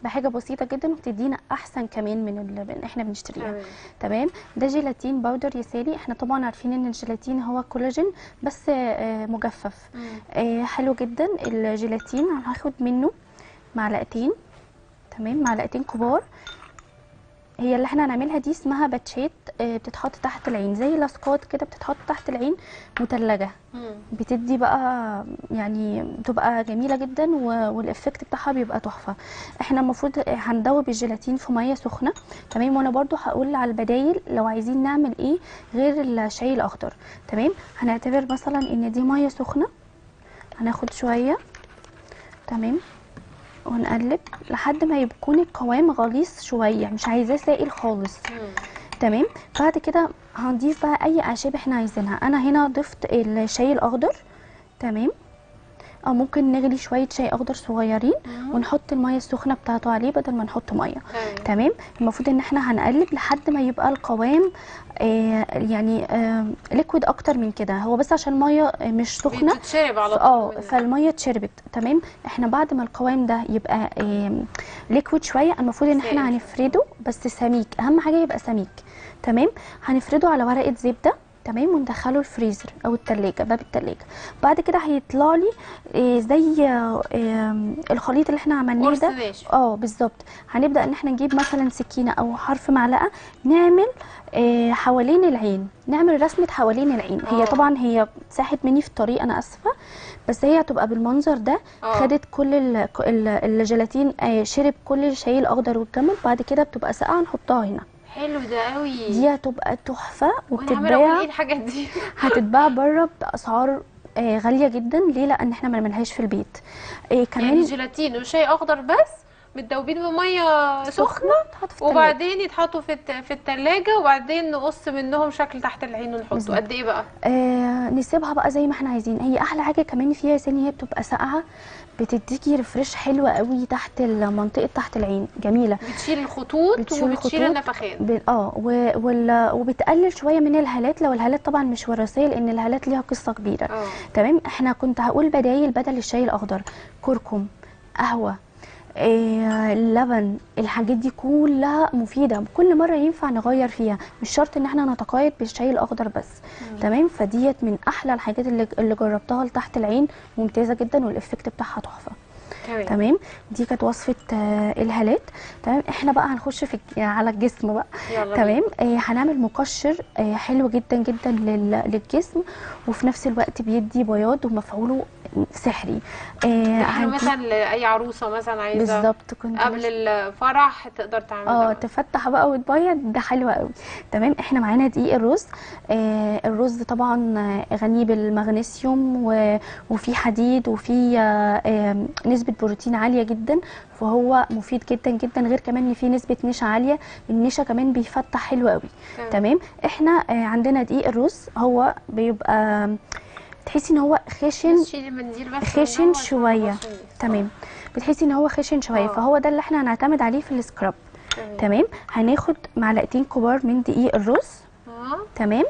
بحاجه بسيطه جدا وبتدينا احسن كمان من اللي احنا بنشتريها تمام. ده جيلاتين باودر يا سالي. احنا طبعا عارفين ان الجيلاتين هو كولاجين بس مجفف مم. حلو جدا. الجيلاتين هاخد منه معلقتين تمام، معلقتين كبار. هي اللي احنا هنعملها دي اسمها باتشات، بتتحط تحت العين زي لاصقات كده، بتتحط تحت العين مثلجه، بتدي بقى يعني بتبقى جميله جدا والافكت بتاعها بيبقى تحفه. احنا المفروض هندوب الجيلاتين في ميه سخنه تمام، وانا برده هقول على البدايل لو عايزين نعمل ايه غير الشاي الاخضر تمام. هنعتبر مثلا ان دي ميه سخنه، هناخد شويه تمام ونقلب لحد ما يكون القوام غليظ شويه، مش عايزاه سائل خالص. تمام. بعد كده هنضيف بقى اي اعشاب احنا عايزينها. انا هنا ضفت الشاي الاخضر. تمام. او ممكن نغلي شويه شاي اخضر صغيرين مم. ونحط الميه السخنه بتاعته عليه بدل ما نحط ميه. مم. تمام. المفروض ان احنا هنقلب لحد ما يبقى القوام آه يعني آه ليكويد اكتر من كده، هو بس عشان الميه مش سخنه بتتشرب على طول. اه فالميه اتشربت. تمام. احنا بعد ما القوام ده يبقى آه ليكويد شويه، المفروض ان احنا هنفرده بس سميك، اهم حاجه يبقى سميك. تمام. هنفرده على ورقه زبده. تمام. وندخله الفريزر او التلاجة، باب التلاجة. بعد كده هيطلع لي زي الخليط اللي احنا عملناه ده. اه بالظبط. هنبدا ان احنا نجيب مثلا سكينه او حرف معلقه، نعمل حوالين العين، نعمل رسمه حوالين العين. أوه. هي طبعا هي ساحت مني في الطريق، انا اسفه، بس هي هتبقى بالمنظر ده. أوه. خدت كل الجيلاتين، شرب كل الشاي الاخضر والجمل. بعد كده بتبقى ساقعه، نحطها هنا. حلو ده قوي. دي هتبقى تحفه وبتتباع. ايه الحاجه دي؟ هتتباع بره باسعار آه غاليه جدا. ليه؟ لان احنا ما بنعملهاش في البيت. آه كمان يعني جيلاتين وشاي اخضر بس متدوبين بميه سخنه، وبعدين يتحطوا في في الثلاجه، وبعدين نقص منهم شكل تحت العين ونحطه. قد ايه بقى؟ آه نسيبها بقى زي ما احنا عايزين. هي احلى حاجه كمان فيها يا سالي، هي بتبقى ساقعه، بتديكي ريفريش حلوه قوي تحت منطقه تحت العين، جميله. بتشيل الخطوط بتشيل وبتشيل النفخات. ب... اه و... وال... وبتقلل شويه من الهالات، لو الهالات طبعا مش وراثيه، لان الهالات ليها قصه كبيره. أوه. تمام. احنا كنت هقول بدايل بدل الشاي الاخضر، كركم، قهوه، إيه، اللبن، الحاجات دي كلها مفيده، كل مره ينفع نغير فيها، مش شرط ان احنا نتقيد بالشاي الاخضر بس. مم. تمام. فديت من احلى الحاجات اللي اللي جربتها لتحت العين، ممتازه جدا، والافكت بتاعها تحفه. تمام. تمام. دي كانت وصفه آه الهالات. تمام. احنا بقى هنخش في على الجسم بقى. تمام. آه هنعمل مقشر آه حلو جدا جدا للجسم، وفي نفس الوقت بيدي بياض ومفعوله سحري. آه احنا مثلا اي عروسه مثلا عايزه بالظبط قبل مش... الفرح تقدر تعملها. اه تفتح بقى وتبيض، ده حلو قوي. تمام. احنا معانا دقيق الرز. آه الرز طبعا غني بالمغنيسيوم و... وفي حديد، وفي آه نسبه بروتين عاليه جدا، فهو مفيد جدا جدا، غير كمان ان في نسبه نشا عاليه، النشا كمان بيفتح حلو قوي. تمام. تمام. احنا آه عندنا دقيق الرز، هو بيبقى بتحسي ان هو خشن خشن شويه. تمام. بتحسي ان هو خشن شويه، فهو ده اللي احنا هنعتمد عليه في السكراب. تمام. هناخد معلقتين كبار من دقيق الرز. تمام.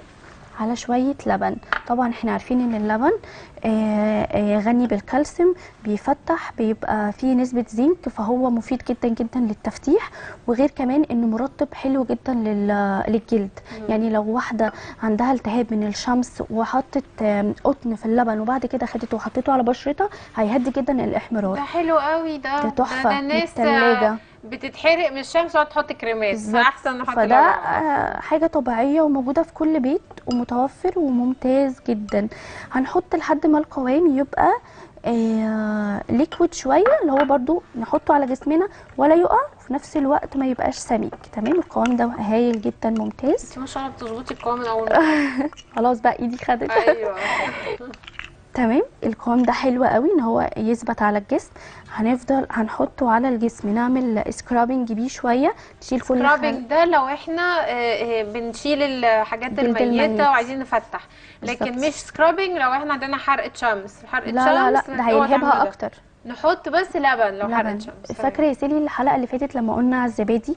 على شويه لبن. طبعا احنا عارفين ان اللبن آآ آآ غني بالكالسيوم، بيفتح، بيبقى فيه نسبه زنك، فهو مفيد جدا جدا للتفتيح، وغير كمان انه مرطب حلو جدا للجلد. مم. يعني لو واحده عندها التهاب من الشمس وحطت قطن في اللبن وبعد كده خدته وحطيته على بشرتها، هيهدي جدا الاحمرار. ده حلو قوي. ده ده تحفه. الثلاجه بتتحرق من الشمس وهتحط كريمات، فاحسن نحط لبن. فده حاجه طبيعيه وموجوده في كل بيت ومتوفر وممتاز جدا. هنحط لحد ما القوام يبقى آه ليكويد شويه، اللي هو برده نحطه على جسمنا ولا يقع، وفي نفس الوقت ما يبقاش سميك. تمام. القوام ده هايل جدا، ممتاز. انت ما شاء الله بتظبطي القوام من اول مره. خلاص بقى ايدي خدت. ايوه. تمام. القوام ده حلو قوي ان هو يثبت على الجسم. هنفضل هنحطه على الجسم، نعمل سكرابنج بيه شويه، تشيل كل حاجه. سكرابنج ده لو احنا بنشيل الحاجات الميته وعايزين نفتح، لكن بالزبط. مش سكرابنج لو احنا عندنا حرقه شمس. حرقه شمس لا لا لا، ده هيلهبها اكتر. نحط بس لبن لو حرقه شمس. فاكره يا سالي الحلقه اللي فاتت لما قلنا على الزبادي؟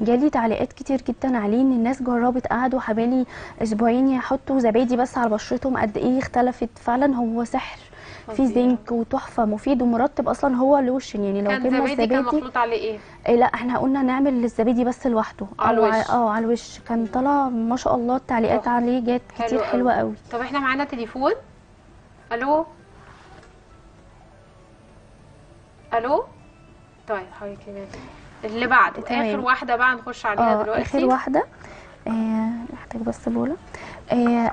جالي تعليقات كتير جدا عليه، ان الناس جربت قعدوا حوالي اسبوعين يحطوا زبادي بس على بشرتهم، قد ايه اختلفت. فعلا هو سحر، في زنك وتحفه، مفيد ومرطب. اصلا هو لوشن، يعني لو جبنا الزبادي كان مخلوط عليه ايه؟ لا احنا قلنا نعمل الزبادي بس لوحده على الوش. اه على الوش كان طالع ما شاء الله، التعليقات أوه. عليه جت كتير حلوه قوي. طب احنا معانا تليفون. الو الو. طيب حضرتك اللي بعد اخر واحده بقى نخش عليها دلوقتي. اخر واحده محتاج بس بوله.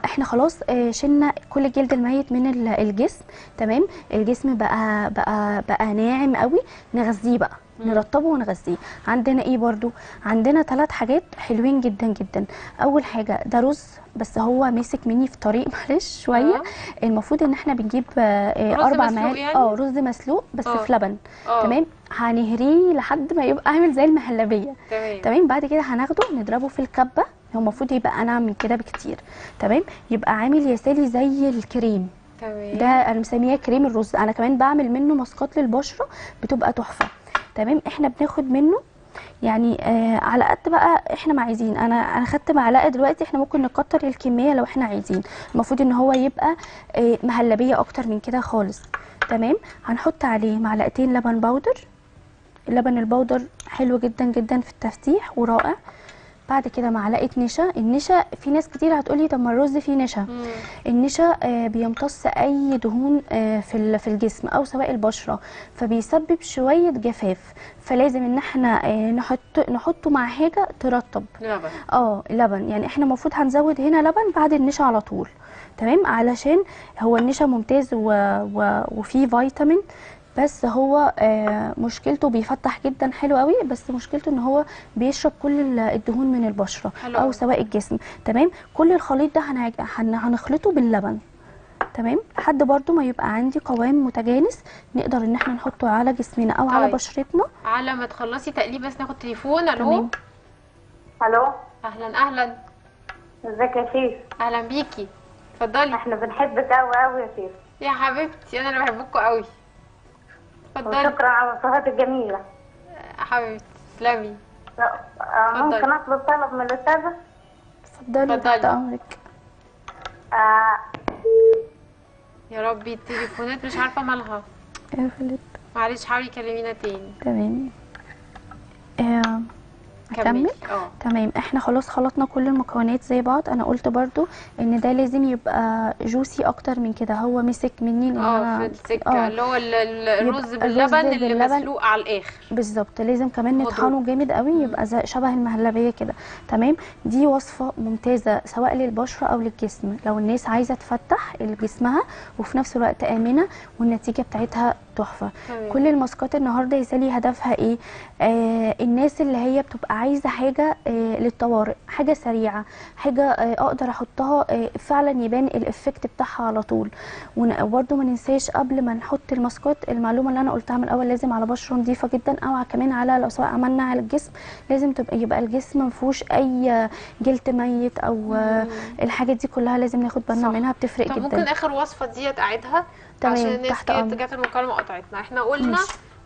احنا خلاص شلنا كل الجلد الميت من الجسم، تمام. الجسم بقى بقى بقى ناعم قوي، نغذيه بقى، نرطبه ونغذيه. عندنا ايه برضو؟ عندنا ثلاث حاجات حلوين جدا جدا. اول حاجه ده رز، بس هو ماسك مني في طريق معلش شويه. آه. المفروض ان احنا بنجيب آه رز اربع معالق يعني؟ اه رز مسلوق بس آه. في لبن. آه. تمام. هنهريه لحد ما يبقى عامل زي المهلبيه، تمام. تمام. بعد كده هناخده نضربه في الكبه، هو المفروض يبقى انا من كده بكتير، تمام. يبقى عامل يا سالي زي الكريم، تمام. ده انا مسميه كريم الرز، انا كمان بعمل منه ماسكات للبشره بتبقى تحفه، تمام. احنا بناخد منه يعني آه على قد بقى احنا ما عايزين. انا انا خدت معلقه دلوقتي، احنا ممكن نكتر الكميه لو احنا عايزين. المفروض ان هو يبقى آه مهلبيه اكتر من كده خالص، تمام. هنحط عليه معلقتين لبن باودر. اللبن البودر حلو جدا جدا في التفتيح ورائع. بعد كده معلقه نشا. النشا في ناس كتير هتقولي طب ما الرز فيه نشا. النشا آه بيمتص اي دهون آه في في الجسم او سواء البشره، فبيسبب شويه جفاف، فلازم ان احنا آه نحط نحطه مع حاجه ترطب. لبن. اه لبن، يعني احنا المفروض هنزود هنا لبن بعد النشا على طول، تمام. علشان هو النشا ممتاز و... و... وفيه فيتامين، بس هو آه مشكلته بيفتح جدا حلو قوي، بس مشكلته ان هو بيشرب كل الدهون من البشره او سواء الجسم، تمام. كل الخليط ده هنخلطه باللبن، تمام، لحد برده ما يبقى عندي قوام متجانس نقدر ان احنا نحطه على جسمنا او طيب. على بشرتنا. على ما تخلصي تقليب بس ناخد تليفون. الو. الو. اهلا اهلا. ازيك يا شيخ؟ اهلا بيكي، اتفضلي. احنا بنحبك قوي قوي يا شيخ. يا حبيبتي انا اللي بحبكوا قوي. شكرا على الوصفات الجميله حبيبتي. تسلمي. ممكن اطلب طلب من الاستاذه؟ اتفضلي تحت امرك. آه. يا ربي التليفونات مش عارفه مالها. قفلت. معلش حاولي كلمينا تاني. تمام. آه. اكمل؟ أوه. تمام. احنا خلاص خلطنا كل المكونات زي بعض. انا قلت برضو ان ده لازم يبقى جوسي اكتر من كده، هو مسك مني ان انا اه في السكه اللي هو الرز باللبن اللي مسلوق على الاخر بالظبط. لازم كمان نطحنه جامد قوي، يبقى زي شبه المهلبيه كده، تمام. دي وصفه ممتازه سواء للبشره او للجسم، لو الناس عايزه تفتح جسمها وفي نفس الوقت امنه والنتيجه بتاعتها تحفه. كل الماسكات النهارده يا سالي هدفها ايه؟ آه الناس اللي هي بتبقى عايزه حاجه آه للطوارئ، حاجه سريعه، حاجه آه اقدر احطها آه فعلا يبان الافكت بتاعها على طول. وبرده ما ننساش قبل ما نحط الماسكات المعلومه اللي انا قلتها من الاول، لازم على بشره نظيفه جدا او كمان على لو سواء عملنا على الجسم لازم تبقى يبقى الجسم ما فيهوش اي جلد ميت او آه الحاجات دي كلها لازم ناخد بالنا منها، بتفرق جدا. ممكن اخر وصفه دي اعيدها عشان الناس جت المكالمه قطعتنا. احنا قلنا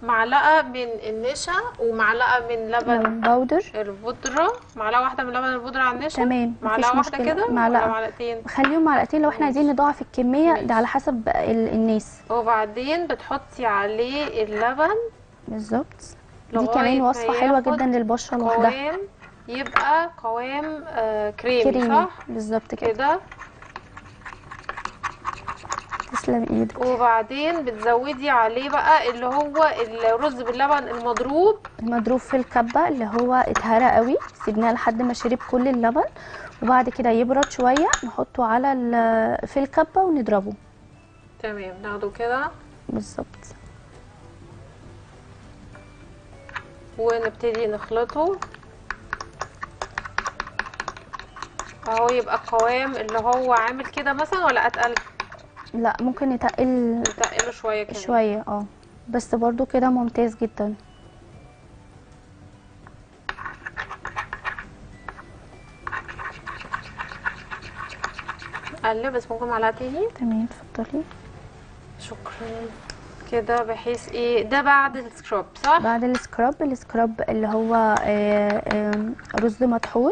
معلقه من النشا ومعلقه من لبن باودر البودره، معلقه واحده من لبن البودره على النشا، تمام. معلقه واحده كده، معلقه معلقتين، خليهم معلقتين لو احنا عايزين نضاعف الكميه، ماشي. ده على حسب الناس. وبعدين بتحطي عليه اللبن بالظبط. دي كمان وصفه حلوه جدا للبشره لوحدها، يبقى قوام آه كريمي، كريمي صح بالظبط كده. تسلم ايدك. وبعدين بتزودي عليه بقى اللي هو الرز باللبن المضروب المضروب في الكبه، اللي هو اتهرى قوي، سيبناه لحد ما شرب كل اللبن، وبعد كده يبرد شويه نحطه على في الكبه ونضربه، تمام. ناخده كده بالظبط ونبتدي نخلطه اهو، يبقى القوام اللي هو عامل كده مثلا ولا اتقل؟ لا ممكن نتقل نتقله شويه كده شويه اه بس برضو كده ممتاز جدا. اقلب بس ممكن معلقه تاني؟ تمام اتفضلي. شكرا. كده بحيث ايه ده بعد السكراب صح؟ بعد السكراب، السكراب اللي هو آآ آآ رز مطحون.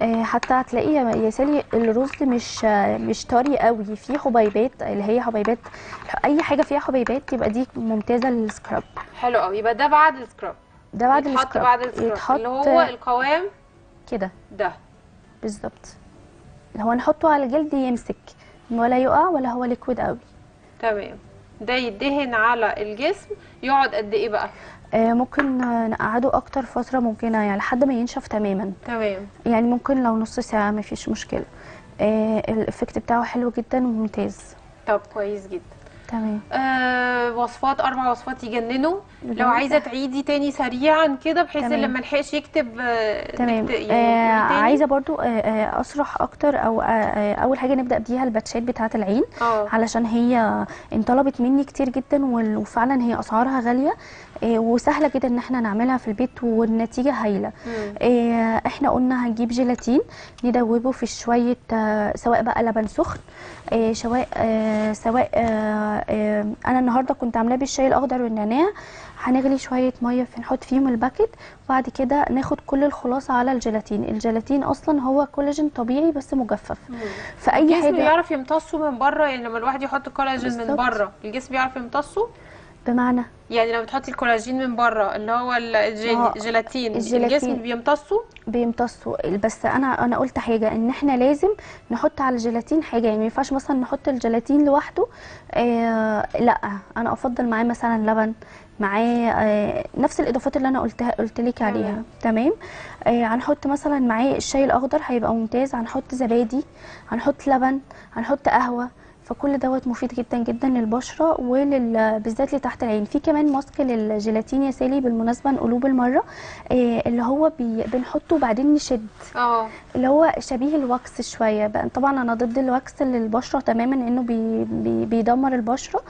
اه حتى هتلاقي يا سالي الرز مش مش طري قوي، فيه حبيبات اللي هي حبيبات، اي حاجه فيها حبيبات يبقى دي ممتازه للسكراب. حلو قوي. يبقى ده بعد السكراب. ده بعد السكراب يتحط بعد السكراب اللي هو القوام كده ده بالظبط، اللي هو نحطه على الجلد يمسك ولا يقع ولا هو ليكويد قوي، تمام. ده يدهن على الجسم. يقعد قد ايه بقى؟ ممكن نقعده اكتر فتره ممكنه يعني لحد ما ينشف تماما. تمام. يعني ممكن لو نص ساعه ما فيش مشكله. الافكت بتاعه حلو جدا وممتاز. طب كويس جدا. تمام. آه وصفات اربع وصفات يجننوا. لو عايزه تعيدي تاني سريعا كده بحيث ان لما نلحقش يكتب. تمام. آه عايزه برضو آه اسرح اكتر او آه آه اول حاجه نبدا بيها الباتشات بتاعه العين. أوه. علشان هي انطلبت مني كتير جدا وفعلا هي اسعارها غاليه آه وسهله جدا ان احنا نعملها في البيت والنتيجه هايله. آه احنا قلنا هنجيب جيلاتين ندوبه في شويه آه سواء بقى لبن سخن آه سواء آه سواء آه انا النهارده كنت عاملاه بالشاي الاخضر والنعناع. هنغلي شويه ميه فنحط فيهم الباكت وبعد كده ناخد كل الخلاصه على الجيلاتين. الجيلاتين اصلا هو كولاجين طبيعي بس مجفف. مم. فاي حاجه الجسم يعرف يمتصه من بره. يعني لما الواحد يحط الكولاجين من بره الجسم يعرف يمتصه. بمعنى يعني لو بتحطي الكولاجين من بره اللي هو الجيلاتين الجسم بيمتصه بيمتصه بس انا انا قلت حاجه ان احنا لازم نحط على الجيلاتين حاجه. يعني ما ينفعش مثلا نحط الجيلاتين لوحده. آه لا انا افضل معاه مثلا لبن معاه آه نفس الاضافات اللي انا قلتها قلت لك عليها. تمام. هنحط آه مثلا معاه الشاي الاخضر هيبقى ممتاز. هنحط زبادي هنحط لبن هنحط قهوه. فكل دوت مفيد جدا جدا للبشره وبالذات لتحت العين. في كمان ماسك للجيلاتين يا سالي بالمناسبه نقولوه بالمره إيه اللي هو بي بنحطه وبعدين نشد. اه اللي هو شبيه الواكس شويه بقى. طبعا انا ضد الواكس للبشره تماما انه بي بي بيدمر البشره.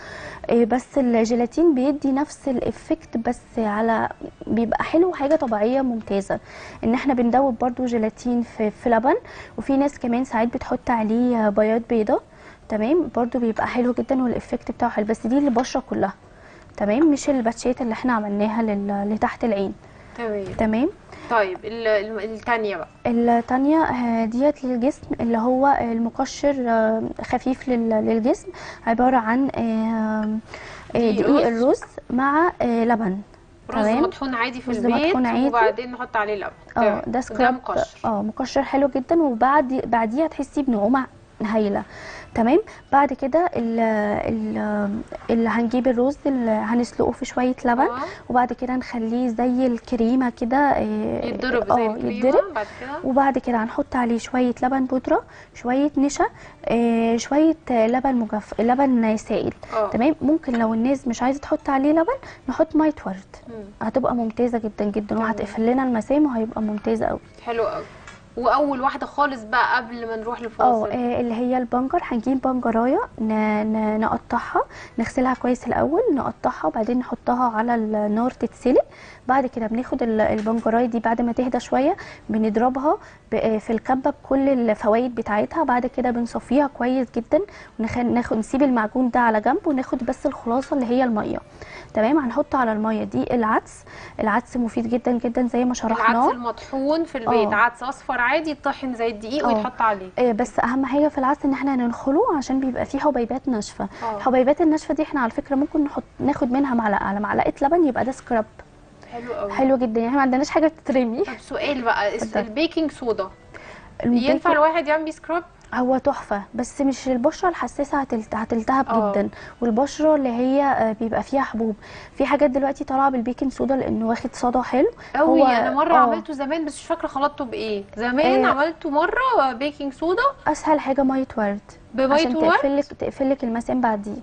إيه بس الجيلاتين بيدي نفس الافكت بس على بيبقى حلو حاجه طبيعيه ممتازه. ان احنا بندوب برده جيلاتين في, في لبن وفي ناس كمان ساعات بتحط عليه بياض بيضه. تمام. برضو بيبقى حلو جدا والإفكت بتاعه حلو بس دي البشرة كلها. تمام. مش الباتشات اللي احنا عملناها لل... لتحت العين. تمام. تمام. طيب الثانيه بقى الثانيه ديت للجسم اللي هو المقشر خفيف للجسم عبارة عن دقيق الرز مع لبن. رز مطحون عادي في البيت وبعدين نحط عليه لبن. اه ده سكراب مقشر. اه مقشر حلو جدا وبعد بعديها تحسي بنعومه هايله. تمام. بعد كده اللي هنجيب الرز اللي هنسلقه في شويه لبن. أوه. وبعد كده نخليه زي الكريمه كده يتضرب زي الكريمه يتضرب. بعد كده وبعد كده هنحط عليه شويه لبن بودره شويه نشا آه شويه لبن مجف لبن سائل. أوه. تمام. ممكن لو الناس مش عايزه تحط عليه لبن نحط ميه ورد. مم. هتبقى ممتازه جدا جدا وهتقفل لنا المسام وهيبقى ممتازه قوي. حلو قوي. واول واحده خالص بقى قبل ما نروح للفاصل اه اللي هي البنجر. هنجيب بنجرايه نقطعها نغسلها كويس الاول نقطعها وبعدين نحطها على النار تتسلق. بعد كده بناخد البنجرايه دي بعد ما تهدى شويه بنضربها في الكبه بكل الفوائد بتاعتها. بعد كده بنصفيها كويس جدا وناخد نسيب المعجون ده على جنب وناخد بس الخلاصه اللي هي الميه. تمام. هنحط على الميه دي العدس. العدس مفيد جدا جدا زي ما شرحناه. العدس المطحون في البيت. أوه. عدس اصفر عادي يطحن زي الدقيق. أوه. ويتحط عليه. إيه بس اهم حاجه في العدس ان احنا ننخله عشان بيبقى فيه حبيبات ناشفه. الحبيبات الناشفه دي احنا على فكره ممكن نحط ناخد منها معلقه على معلقه لبن يبقى ده سكراب. حلو قوي. حلو جدا. يعني احنا ما عندناش حاجه تترمي. طب سؤال بقى البيكنج صودا البيكنج... ينفع الواحد يعمل سكراب؟ هو تحفه بس مش البشره الحساسه هتلتهب جدا والبشره اللي هي بيبقى فيها حبوب. في حاجات دلوقتي طالعه بالبيكنج صودا لانه واخد صدى حلو قوي. انا مره أوه. عملته زمان بس مش فاكره خلطته بايه. زمان آه. عملته مره بيكنج صودا. اسهل حاجه ميه ورد بميه ورد تقفلك تقفلك المسام بعديه.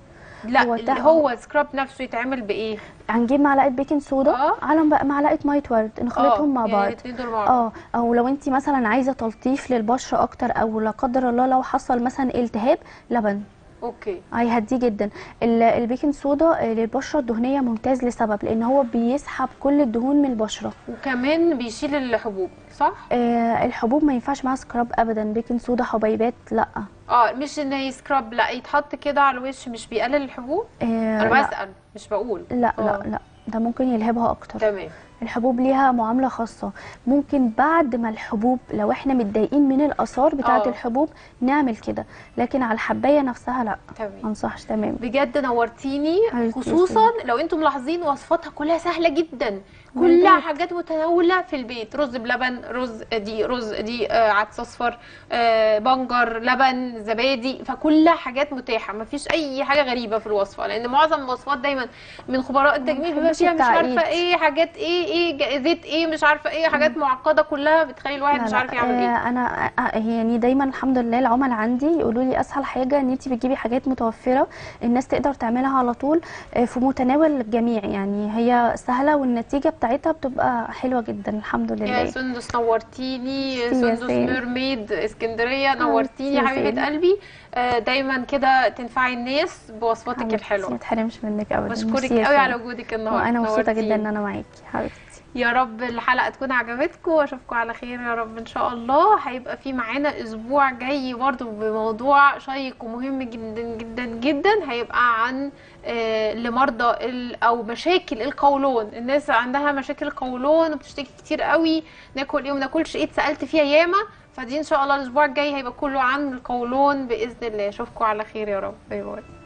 لا هو, هو سكراب نفسه يتعمل بايه؟ هنجيب معلقه بيكنج صودا آه. على بقى معلقه ميه ورد نخلطهم مع بعض. اه او لو انت مثلا عايزه تلطيف للبشره اكتر او لا قدر الله لو حصل مثلا التهاب لبن. اوكي. هيهديه جدا. البيكنج صودا للبشره الدهنيه ممتاز لسبب لان هو بيسحب كل الدهون من البشره وكمان بيشيل الحبوب. صح. آه الحبوب ما ينفعش معاها سكراب ابدا. بيكنج صودا حبيبات لا. اه مش ان هي سكراب لا يتحط كده على الوش مش بيقلل الحبوب. آه انا بسال مش بقول لا. آه. لا لا ده ممكن يلهبها اكتر. تمام. الحبوب ليها معامله خاصه. ممكن بعد ما الحبوب لو احنا متضايقين من الاثار بتاعه الحبوب نعمل كده لكن على الحبايه نفسها لا. تمام. ما انصحش. تمام. بجد نورتيني. خصوصا لو انتم ملاحظين وصفاتها كلها سهله جدا كلها حاجات متناوله في البيت، رز بلبن، رز دي رز دي آه عدس اصفر، آه بنجر، لبن، زبادي، فكلها حاجات متاحه، مفيش اي حاجه غريبه في الوصفه، لان معظم الوصفات دايما من خبراء التجميل بيبقى فيها مش عارفه ايه حاجات ايه ايه زيت ايه مش عارفه ايه حاجات معقده كلها بتخلي الواحد مش عارف يعمل ايه. انا يعني دايما الحمد لله العملاء عندي يقولوا لي اسهل حاجه ان انت بتجيبي حاجات متوفره الناس تقدر تعملها على طول في متناول الجميع، يعني هي سهله والنتيجه بتاعتها بتبقى حلوه جدا الحمد لله. يا سندس نورتيني، سندس ميرميد اسكندريه نورتيني حبيبه قلبي، دايما كده تنفعي الناس بوصفاتك الحلوه. ما اتحرمش منك ابدا، بشكرك قوي على وجودك النهارده، وانا مبسوطه جدا ان انا معاكي حبيبتي. يا رب الحلقه تكون عجبتكم واشوفكم على خير يا رب ان شاء الله. هيبقى في معانا اسبوع جاي برضو بموضوع شيق ومهم جدا جدا جدا، هيبقى عن آه لمرضى او مشاكل القولون، الناس عندها مشاكل قولون وبتشتكي كتير قوي، ناكل ايه وما ناكلش ايه، اتسالت فيها ياما، فدي ان شاء الله الاسبوع الجاي هيبقى كله عن القولون باذن الله. اشوفكم على خير يا رب، باي باي.